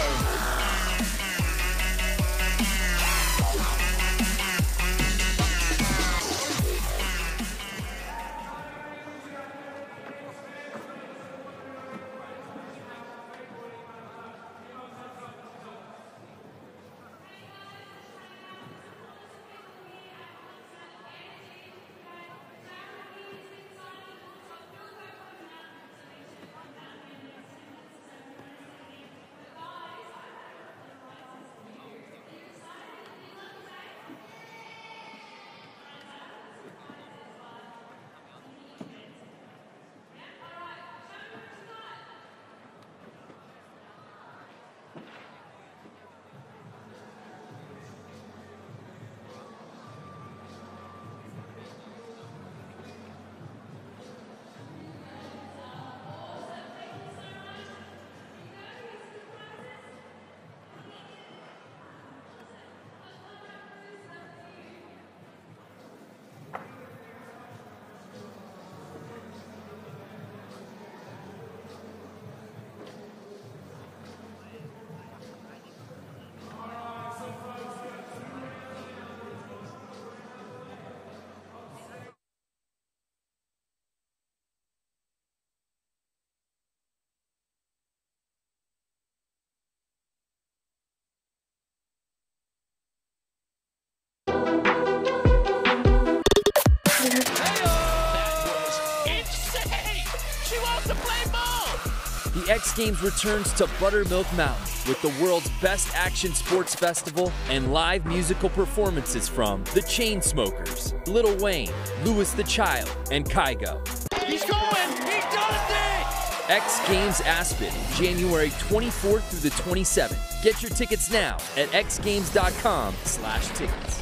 The X Games returns to Buttermilk Mountain with the world's best action sports festival and live musical performances from The Chainsmokers, Lil Wayne, Lewis the Child, and Kygo. He's going! He does it! X Games Aspen, January 24th through the 27th. Get your tickets now at xgames.com/tickets.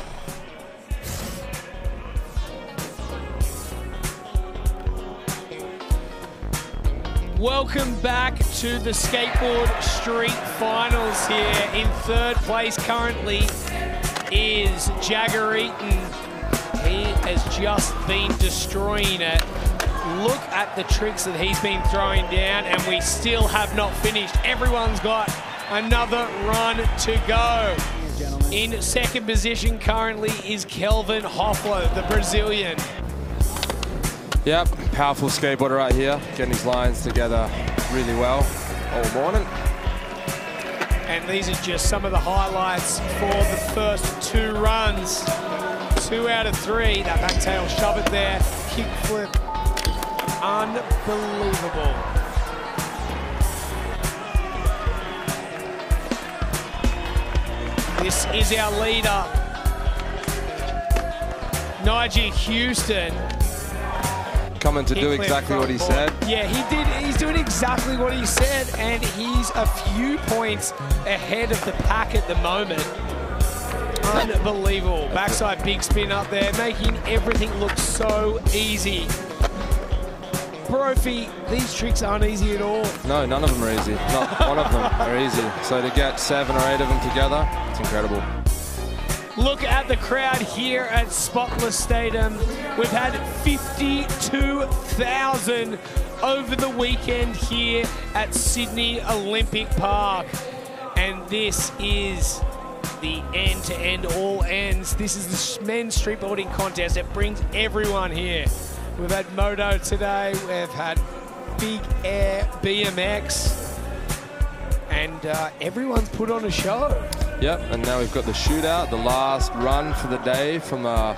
Welcome back to the Skateboard Street Finals here. In third place currently is Jagger Eaton. He has just been destroying it. Look at the tricks that he's been throwing down, and we still have not finished. Everyone's got another run to go. In second position currently is Kelvin Hoefler, the Brazilian. Yep, powerful skateboarder right here, getting his lines together really well all morning. And these are just some of the highlights for the first 2 runs. 2 out of 3, that back tail shove it there, kick flip, unbelievable. This is our leader, Nyjah Huston. Coming to do exactly what he said. Yeah, he did. He's doing exactly what he said, and he's a few points ahead of the pack at the moment. Unbelievable. Backside big spin up there, making everything look so easy. Brophy, these tricks aren't easy at all. No, none of them are easy. Not one of them are easy. So to get 7 or 8 of them together, it's incredible. Look at the crowd here at Spotless Stadium. We've had 52,000 over the weekend here at Sydney Olympic Park. And this is the end-to-end all ends. This is the men's streetboarding contest that brings everyone here. We've had moto today, we've had big air BMX, and everyone's put on a show. Yep, and now we've got the shootout, the last run for the day from our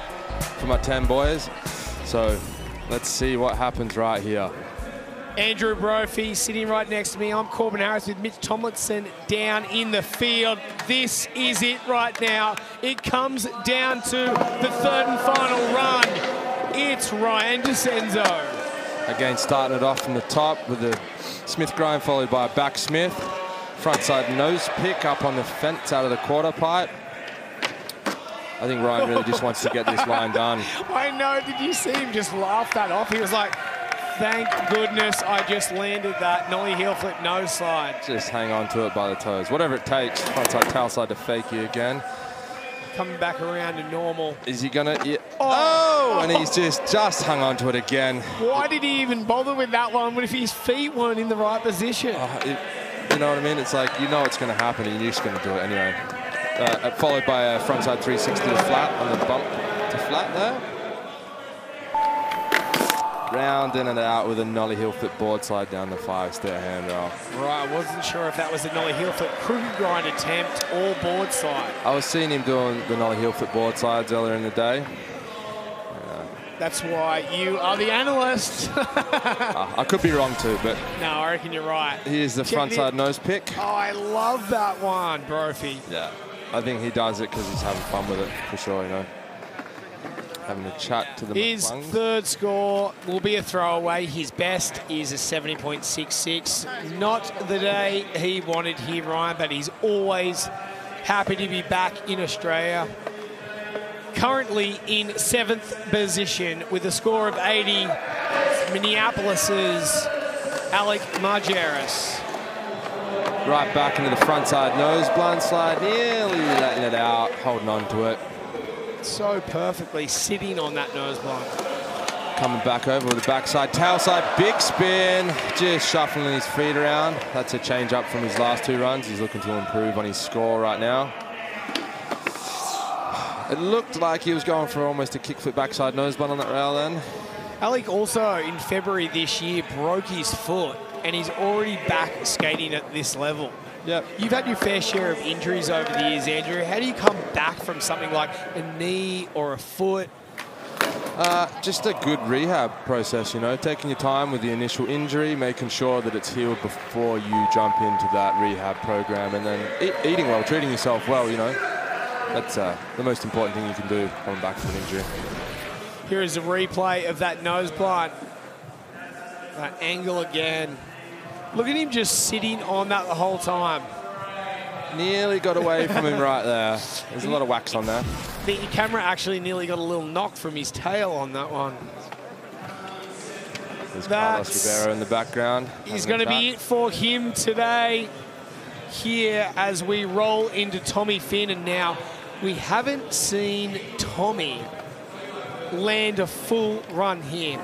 10 boys. So let's see what happens right here. Andrew Brophy sitting right next to me. I'm Corbin Harris with Mitch Tomlinson down in the field. This is it right now. It comes down to the third and final run. It's Ryan Decenzo. Again, starting it off from the top with a Smith grind followed by a back Smith. Frontside nose pick up on the fence out of the quarter pipe. I think Ryan really just wants to get this line done. I know, did you see him just laugh that off? He was like, thank goodness I just landed that nollie heel flip nose slide. Just hang on to it by the toes. Whatever it takes, frontside tail slide to fake you again. Coming back around to normal. Is he gonna? Yeah. Oh! And he's just hung on to it again. Why did he even bother with that one? What if his feet weren't in the right position? You know what I mean? It's like, you know it's going to happen and you're just going to do it anyway. Followed by a frontside 360 to flat on the bump to flat there. Round in and out with a nollie heel flip board slide down the 5-stair handrail. Right, I wasn't sure if that was a nollie heel flip crew grind attempt or board slide. I was seeing him doing the nollie heel flip board slides earlier in the day. That's why you are the analyst. I could be wrong too, but... No, I reckon you're right. Here's the frontside nose pick. Oh, I love that one, Brophy. Yeah, I think he does it because he's having fun with it, for sure, you know. Having a chat to the... His third score will be a throwaway. His best is a 70.66. Not the day he wanted here, Ryan, but he's always happy to be back in Australia. Currently in 7th position with a score of 80, Minneapolis's Alec Majerus. Right back into the frontside nose, blind slide, nearly letting it out, holding on to it. So perfectly sitting on that nose blind. Coming back over with the backside, tail side, big spin, just shuffling his feet around. That's a change up from his last two runs. He's looking to improve on his score right now. It looked like he was going for almost a kickflip backside nosebun on that rail then. Alec also, in February this year, broke his foot, and he's already back skating at this level. Yep. You've had your fair share of injuries over the years, Andrew. How do you come back from something like a knee or a foot? Just a good rehab process, you know, taking your time with the initial injury, making sure that it's healed before you jump into that rehab program, and then eating well, treating yourself well, you know. That's the most important thing you can do coming back from an injury. Here is a replay of that nose blind. That angle again. Look at him just sitting on that the whole time. Nearly got away from him right there. There's a lot of wax on there. The camera actually nearly got a little knock from his tail on that one. There's Carlos Rivera in the background. He's going to be it for him today. Here as we roll into Tommy Finn, and now we haven't seen Tommy land a full run here.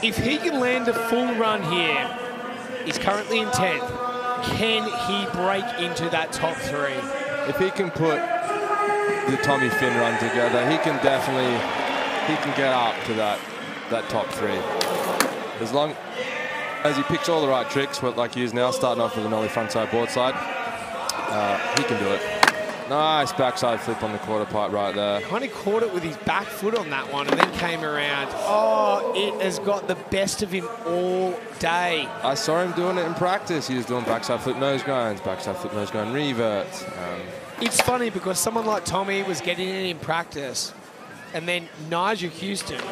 If he can land a full run here, he's currently in 10th. Can he break into that top three? If he can put the Tommy Finn run together, he can definitely, he can get up to that top three. As long as he picks all the right tricks, like he is now, starting off with an ollie frontside board slide, he can do it. Nice backside flip on the quarter pipe right there. Kind of caught it with his back foot on that one and then came around. Oh, it has got the best of him all day. I saw him doing it in practice. He was doing backside flip nose grinds, backside flip nose grind reverts. It's funny because someone like Tommy was getting it in practice, and then Nyjah Huston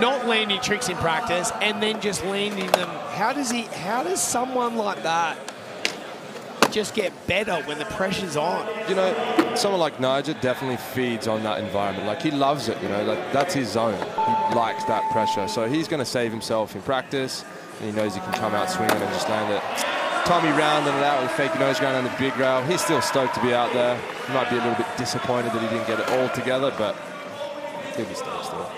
not landing tricks in practice and then just landing them. How does someone like that just get better when the pressure's on? You know, someone like Nyjah definitely feeds on that environment. Like, he loves it, you know, like that's his zone. He likes that pressure. So he's going to save himself in practice, and he knows he can come out swinging and just land it. Tommy rounding it out with a fake nose going on the big rail. He's still stoked to be out there. He might be a little bit disappointed that he didn't get it all together, but he'll be stoked still.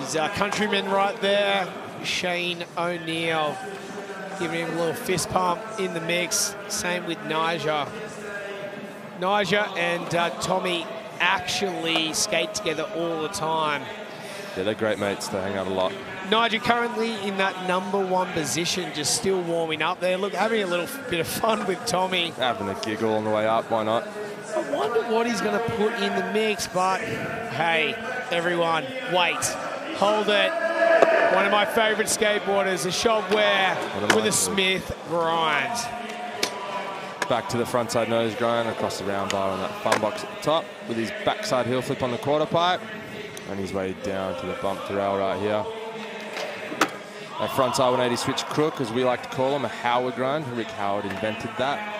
He's our countryman right there, Shane O'Neill, giving him a little fist pump in the mix. Same with Nyjah. Nyjah and Tommy actually skate together all the time. Yeah, they're great mates. They hang out a lot. Nyjah currently in that #1 position, just still warming up there. Look, having a little bit of fun with Tommy. Having a giggle on the way up, why not? I wonder what he's going to put in the mix, but hey, everyone, wait. Hold it. One of my favorite skateboarders, Ishod Wair with a Smith grind. Back to the frontside nose grind, across the round bar on that fun box at the top, with his backside heel flip on the quarter pipe, and his way down to the bump to rail right here. A frontside 180 switch crook, as we like to call him, a Howard grind. Rick Howard invented that.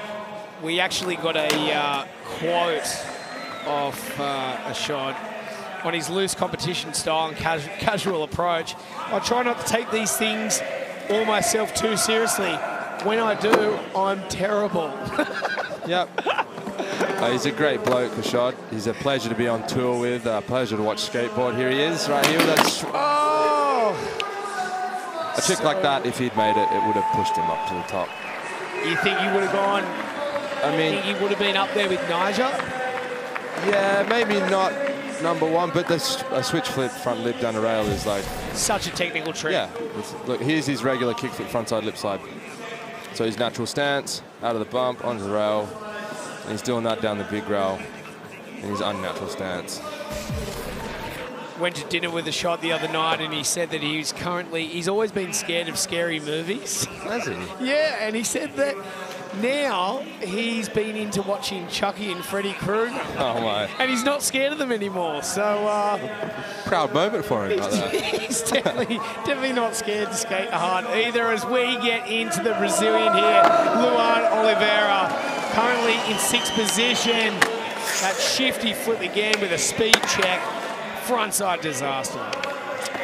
We actually got a quote of Ishod on his loose competition style and casual approach. I try not to take these things or myself too seriously. When I do, I'm terrible. Yep. He's a great bloke, Ishod. He's a pleasure to be on tour with, a pleasure to watch skateboard. Here he is, right here with that. Oh! A chick like that, if he'd made it, it would have pushed him up to the top. You think you would have gone? I mean, he would have been up there with Nyjah? Yeah, maybe not #1, but a switch flip front lip down the rail is like... such a technical trick. Yeah. Look, here's his regular kick flip frontside lip slide. So his natural stance, out of the bump, onto the rail. And he's doing that down the big rail in his unnatural stance. Went to dinner with Ishod the other night, and he said that he's always been scared of scary movies. Has he? Yeah, and he said that now he's been into watching Chucky and Freddy Krueger. Oh my! And he's not scared of them anymore. So proud moment for him. He's definitely not scared to skate hard either. As we get into the Brazilian here, Luan Oliveira, currently in 6th position. That shifty flip again with a speed check, frontside disaster.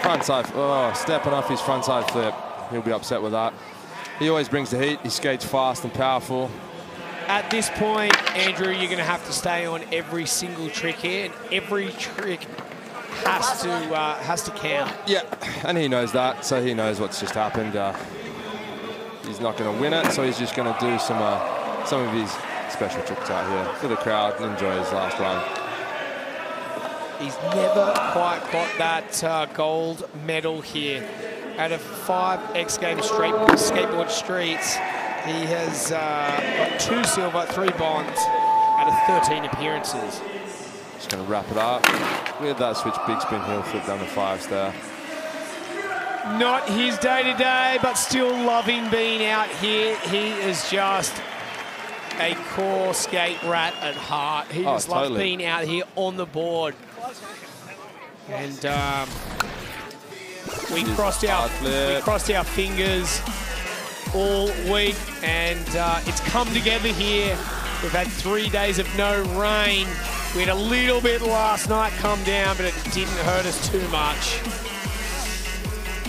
Frontside. Oh, stepping off his frontside flip. He'll be upset with that. He always brings the heat. He skates fast and powerful. At this point, Andrew, you're going to have to stay on every single trick here, and every trick has to count. Yeah, and he knows that, so he knows what's just happened. He's not going to win it, so he's just going to do some of his special tricks out here for the crowd and enjoy his last run. He's never quite got that gold medal here. Out of 5 X Games skateboard streets, he has got 2 silver, 3 bronze, out of 13 appearances. Just going to wrap it up with that switch big spin heel flip down the 5-star. Not his day today, but still loving being out here. He is just a core skate rat at heart. He just loves being out here on the board. And we crossed our fingers all week, and it's come together here. We've had 3 days of no rain. We had a little bit last night come down, but it didn't hurt us too much.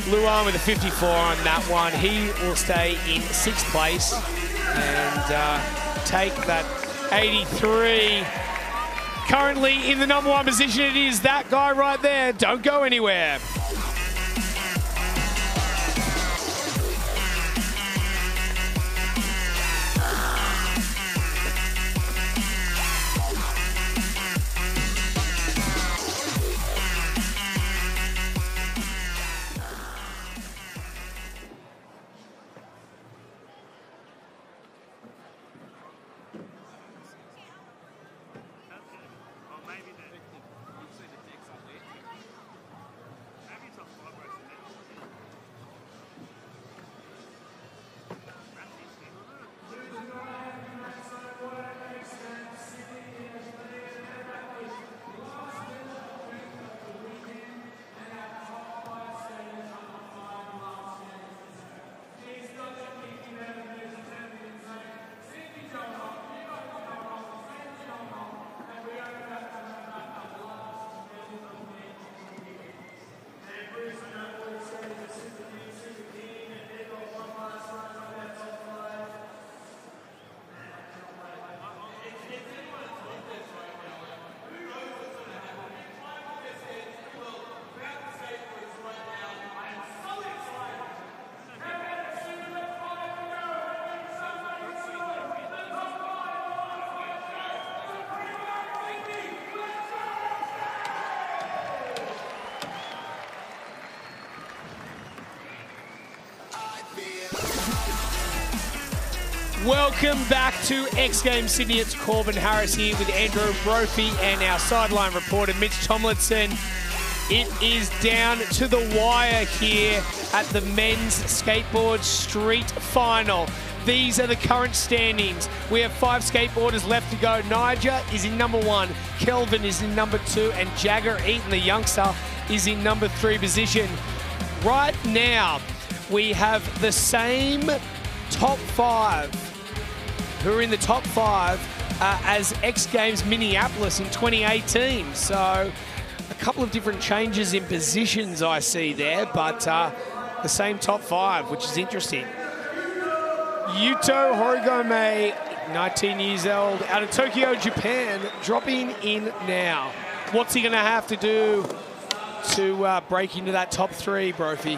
Luan with a 54 on that one. He will stay in 6th place and take that 83. Currently in the #1 position, it is that guy right there. Don't go anywhere. Welcome back to X Games Sydney. It's Corbin Harris here with Andrew Brophy and our sideline reporter Mitch Tomlinson. It is down to the wire here at the men's skateboard street final. These are the current standings. We have 5 skateboarders left to go. Nyjah is in number 1, Kelvin is in number 2, and Jagger Eaton, the youngster, is in number 3 position. Right now, we have the same top 5 who are in the top 5 as X Games Minneapolis in 2018. So a couple of different changes in positions I see there, but the same top 5, which is interesting. Yuto Horigome, 19 years old, out of Tokyo, Japan, dropping in now. What's he going to have to do to break into that top 3, Brophy?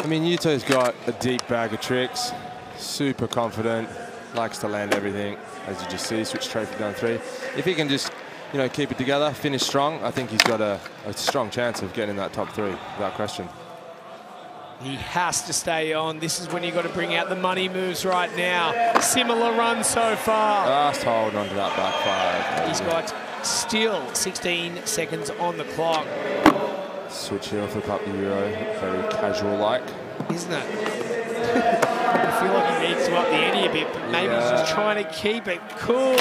I mean, Yuto's got a deep bag of tricks, super confident, likes to land everything, as you just see, switch trade for down 3. If he can just, you know, keep it together, finish strong, I think he's got a strong chance of getting in that top 3, without question. He has to stay on. This is when you've got to bring out the money moves right now. Similar run so far. Last hold onto that back 5. He's got still 16 seconds on the clock. Switch heel flip up the Euro, very casual-like. Isn't it? I feel like he needs to up the ante a bit, but maybe he's just trying to keep it cool.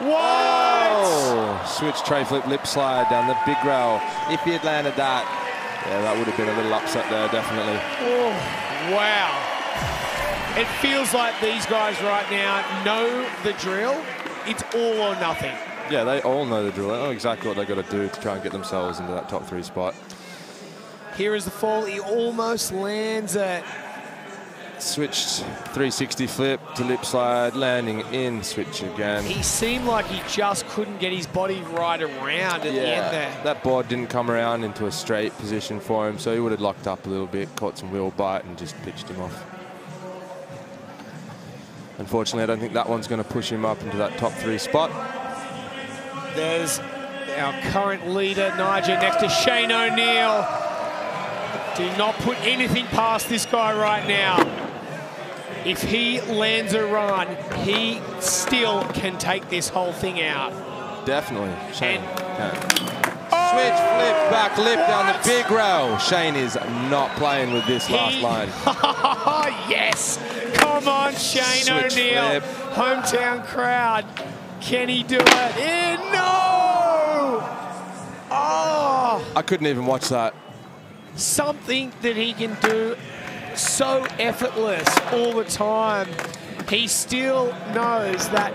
What? Oh, switch tray flip lip slide down the big rail. If he had landed that, yeah, that would have been a little upset there, definitely. Oh, wow. It feels like these guys right now know the drill. It's all or nothing. Yeah, they all know the drill. They know exactly what they've got to do to try and get themselves into that top 3 spot. Here is the fall. He almost lands it. Switched 360 flip to lip slide, landing in, switch again. He seemed like he just couldn't get his body right around at the end there. That board didn't come around into a straight position for him, so he would have locked up a little bit, caught some wheel bite and just pitched him off. Unfortunately, I don't think that one's going to push him up into that top 3 spot. There's our current leader, Nyjah, next to Shane O'Neill. Do not put anything past this guy right now. If he lands a run, he still can take this whole thing out. Definitely. Shane can. Oh, switch, flip, back lip down the big rail. Shane is not playing with this last line. Yes. Come on, Shane O'Neill. Hometown crowd. Can he do it? No! Oh! I couldn't even watch that. Something that he can do so effortless all the time. He still knows that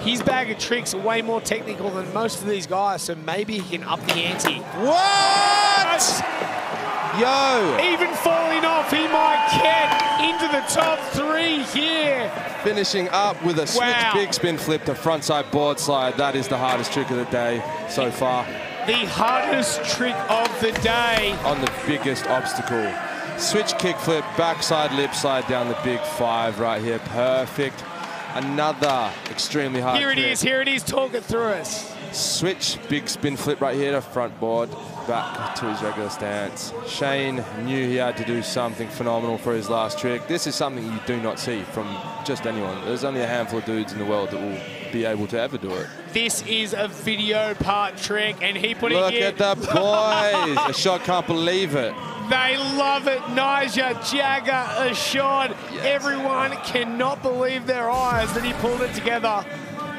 his bag of tricks are way more technical than most of these guys, so maybe he can up the ante. What? Yo! Even falling off, he might get into the top 3 here. Finishing up with a switch big spin flip to frontside board slide. That is the hardest trick of the day so far. The hardest trick of the day. On the biggest obstacle. Switch kick flip, backside lip slide down the big 5 right here. Perfect. Another extremely hard trick. Here it is, talk it through us. Switch big spin flip right here to front board. Back to his regular stance. Shane knew he had to do something phenomenal for his last trick. This is something you do not see from just anyone. There's only a handful of dudes in the world that will be able to ever do it. This is a video part trick, and he put it in. Look at the boys. Ishod can't believe it. They love it. Nyjah, Jagger, Ishod. Yes. Everyone cannot believe their eyes that he pulled it together.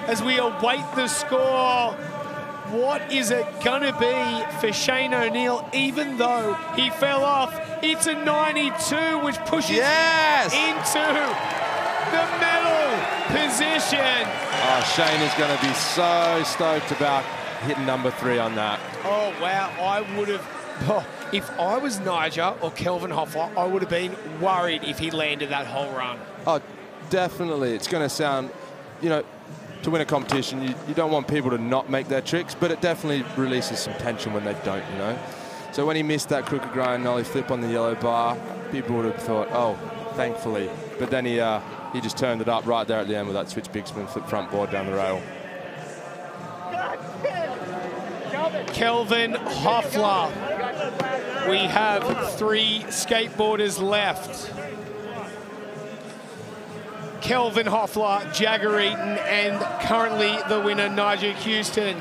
As we await the score, what is it going to be for Shane O'Neill, even though he fell off? It's a 92, which pushes him into the medal position. Oh, Shane is going to be so stoked about hitting number 3 on that. Oh, wow. I would have... Oh, if I was Nyjah or Kelvin Hoefler, I would have been worried if he landed that whole run. Oh, definitely. It's going to sound, you know... To win a competition, you don't want people to not make their tricks, but it definitely releases some tension when they don't, you know? So when he missed that crooked grind nollie flip on the yellow bar, people would have thought, oh, thankfully. But then he just turned it up right there at the end with that switch big spin flip front board down the rail. Kelvin Hoefler. We have 3 skateboarders left. Kelvin Hoefler, Jagger Eaton, and currently the winner, Nyjah Huston.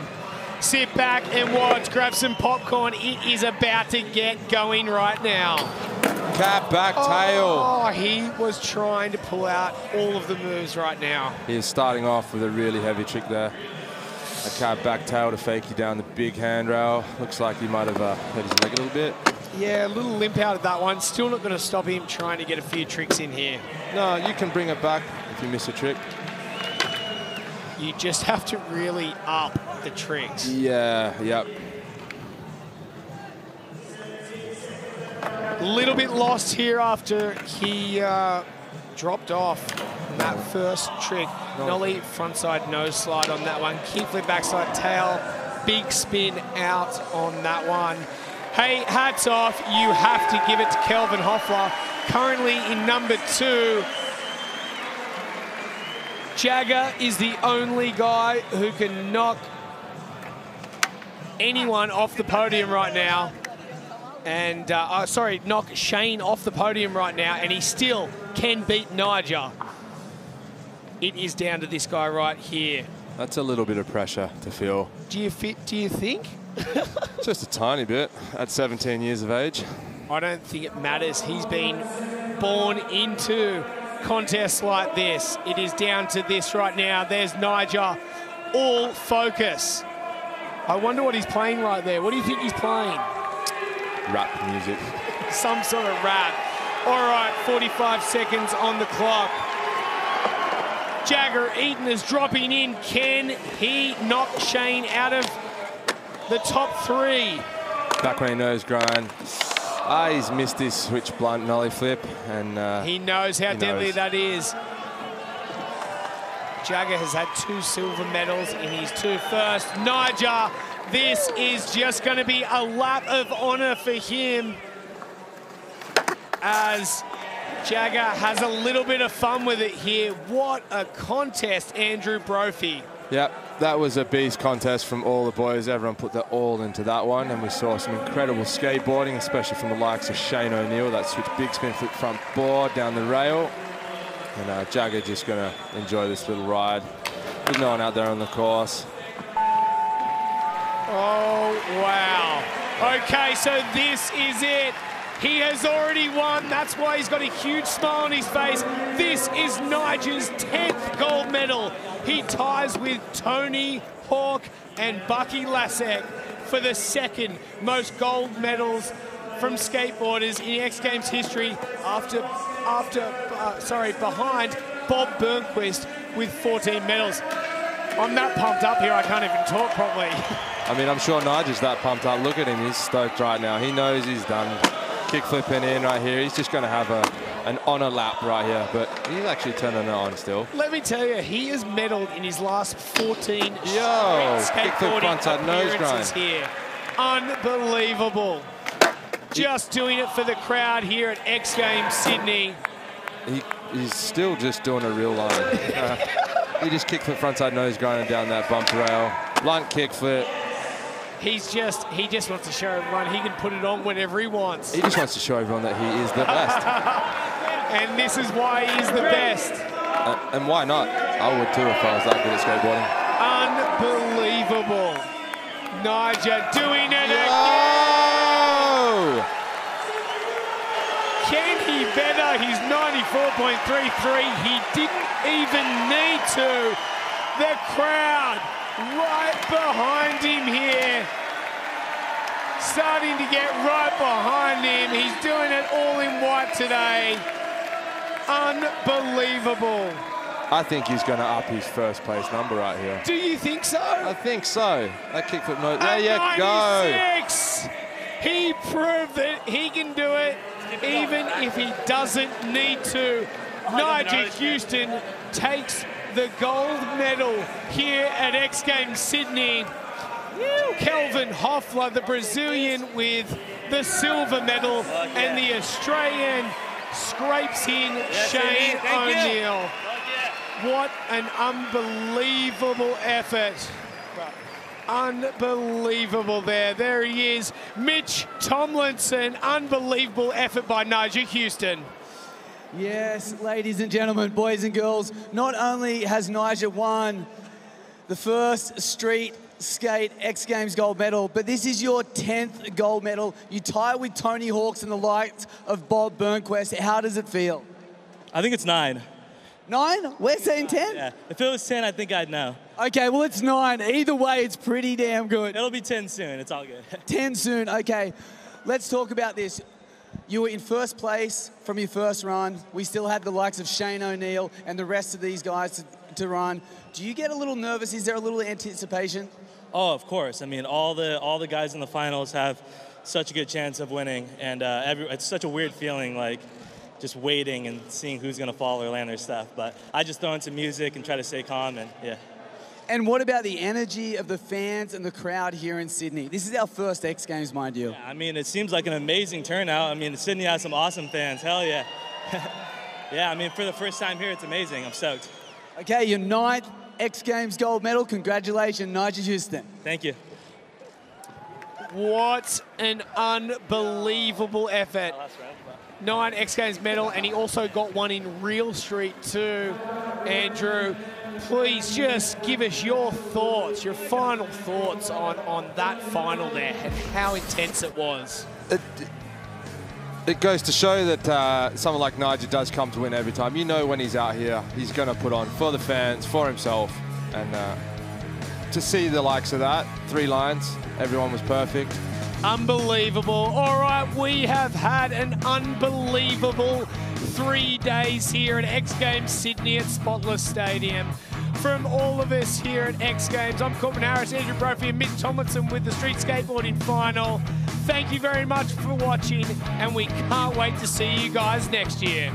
Sit back and watch, grab some popcorn. It is about to get going right now. Cat back tail. Oh, he was trying to pull out all of the moves right now. He is starting off with a really heavy trick there. A cat back tail to fake you down the big handrail. Looks like he might have hurt his leg a little bit. Yeah, a little limp out of that one. Still not going to stop him trying to get a few tricks in here. No, you can bring it back if you miss a trick. You just have to really up the tricks. Yeah, yep. A little bit lost here after he dropped off that first trick. Nollie frontside nose slide on that one. Kiefler backside tail. Big spin out on that one. Hey, hats off. You have to give it to Kelvin Hoefler. Currently in number 2. Jagger is the only guy who can knock anyone off the podium right now. And, sorry, knock Shane off the podium right now, and he still can beat Nyjah. It is down to this guy right here. That's a little bit of pressure to feel. Do you think? Just a tiny bit at 17 years of age. I don't think it matters. He's been born into contests like this. It is down to this right now. There's Nyjah. All focus. I wonder what he's playing right there. What do you think he's playing? Rap music. Some sort of rap. All right, 45 seconds on the clock. Jagger Eaton is dropping in. Can he knock Shane out of the top 3? Backway nose grind. He's missed this switch blunt nollie flip, and he knows how deadly that is. Jagger has had 2 silver medals in his 2 first. Nyjah, this is just going to be a lap of honor for him, as Jagger has a little bit of fun with it here. What a contest, Andrew Brophy. Yep, that was a beast contest from all the boys. Everyone put their all into that one, and we saw some incredible skateboarding, especially from the likes of Shane O'Neill. That switch big spin flip front board down the rail. And Jagger just going to enjoy this little ride. There's no one out there on the course. Oh, wow. Okay, so this is it. He has already won. That's why he's got a huge smile on his face. This is Nyjah's 10th gold medal. He ties with Tony Hawk and Bucky Lasek for the 2nd most gold medals from skateboarders in X Games history, behind Bob Burnquist with 14 medals. I'm that pumped up here, I can't even talk properly. I mean, I'm sure Nyjah's that pumped up. Look at him, he's stoked right now. He knows he's done. Kick flipping in right here. He's just going to have an honor lap right here, but he's actually turning it on still. Let me tell you, he has medaled in his last 14 skateboarding appearances here. Unbelievable. Just doing it for the crowd here at X Games Sydney. He's still just doing a real line. He just kicked the frontside nose grinding down that bump rail. Blunt kick flip. He just wants to show everyone he can put it on whenever he wants. He just wants to show everyone that he is the best. And this is why he is the best. And why not? I would too if I was that good at skateboarding. Unbelievable. Nyjah doing it again. Can he better? He's 94.33. He didn't even need to. The crowd right behind him here, starting to get right behind him. He's doing it all in white today. Unbelievable. I think he's going to up his first place number right here. Do you think so? I think so. That kickflip note. There you go. He proved that he can do it even if he doesn't need to. Nyjah Huston takes the gold medal here at X Games Sydney. Kelvin Hoefler, the Brazilian, with the silver medal, and the Australian scrapes in Shane O'Neill. What an unbelievable effort. Unbelievable there. There he is, Mitch Tomlinson. Unbelievable effort by Nyjah Huston. Yes, ladies and gentlemen, boys and girls, not only has Nyjah won the first street skate X Games gold medal, but this is your 10th gold medal. You tie with Tony Hawks and the likes of Bob Burnquist. How does it feel? I think it's 9. 9? We're saying 10? Yeah. If it was 10, I think I'd know. Okay, well, it's 9. Either way, it's pretty damn good. It'll be 10 soon. It's all good. 10 soon. Okay, let's talk about this. You were in first place from your first run. We still had the likes of Shane O'Neill and the rest of these guys to run. Do you get a little nervous? Is there a little anticipation? Oh, of course. I mean, all the guys in the finals have such a good chance of winning, and it's such a weird feeling, like just waiting and seeing who's going to fall or land their stuff. But I just throw into music and try to stay calm, and yeah. And what about the energy of the fans and the crowd here in Sydney? This is our first X Games, mind you. Yeah, I mean, it seems like an amazing turnout. I mean, Sydney has some awesome fans. Hell yeah. Yeah, I mean, for the first time here, it's amazing. I'm stoked. Okay, your 9th X Games gold medal. Congratulations, Nyjah Huston. Thank you. What an unbelievable effort. 9 X Games medal, and he also got one in Real Street too, Andrew. Please just give us your thoughts, your final thoughts on that final there and how intense it was. It goes to show that someone like Nyjah does come to win every time. You know, when he's out here, he's going to put on for the fans, for himself. And to see the likes of that, 3 lines, everyone was perfect. Unbelievable. All right, we have had an unbelievable 3 days here at X Games Sydney at Spotless Stadium. From all of us here at X Games, I'm Corbin Harris, Andrew Brophy and Mitch Tomlinson with the street skateboarding final. Thank you very much for watching, and we can't wait to see you guys next year.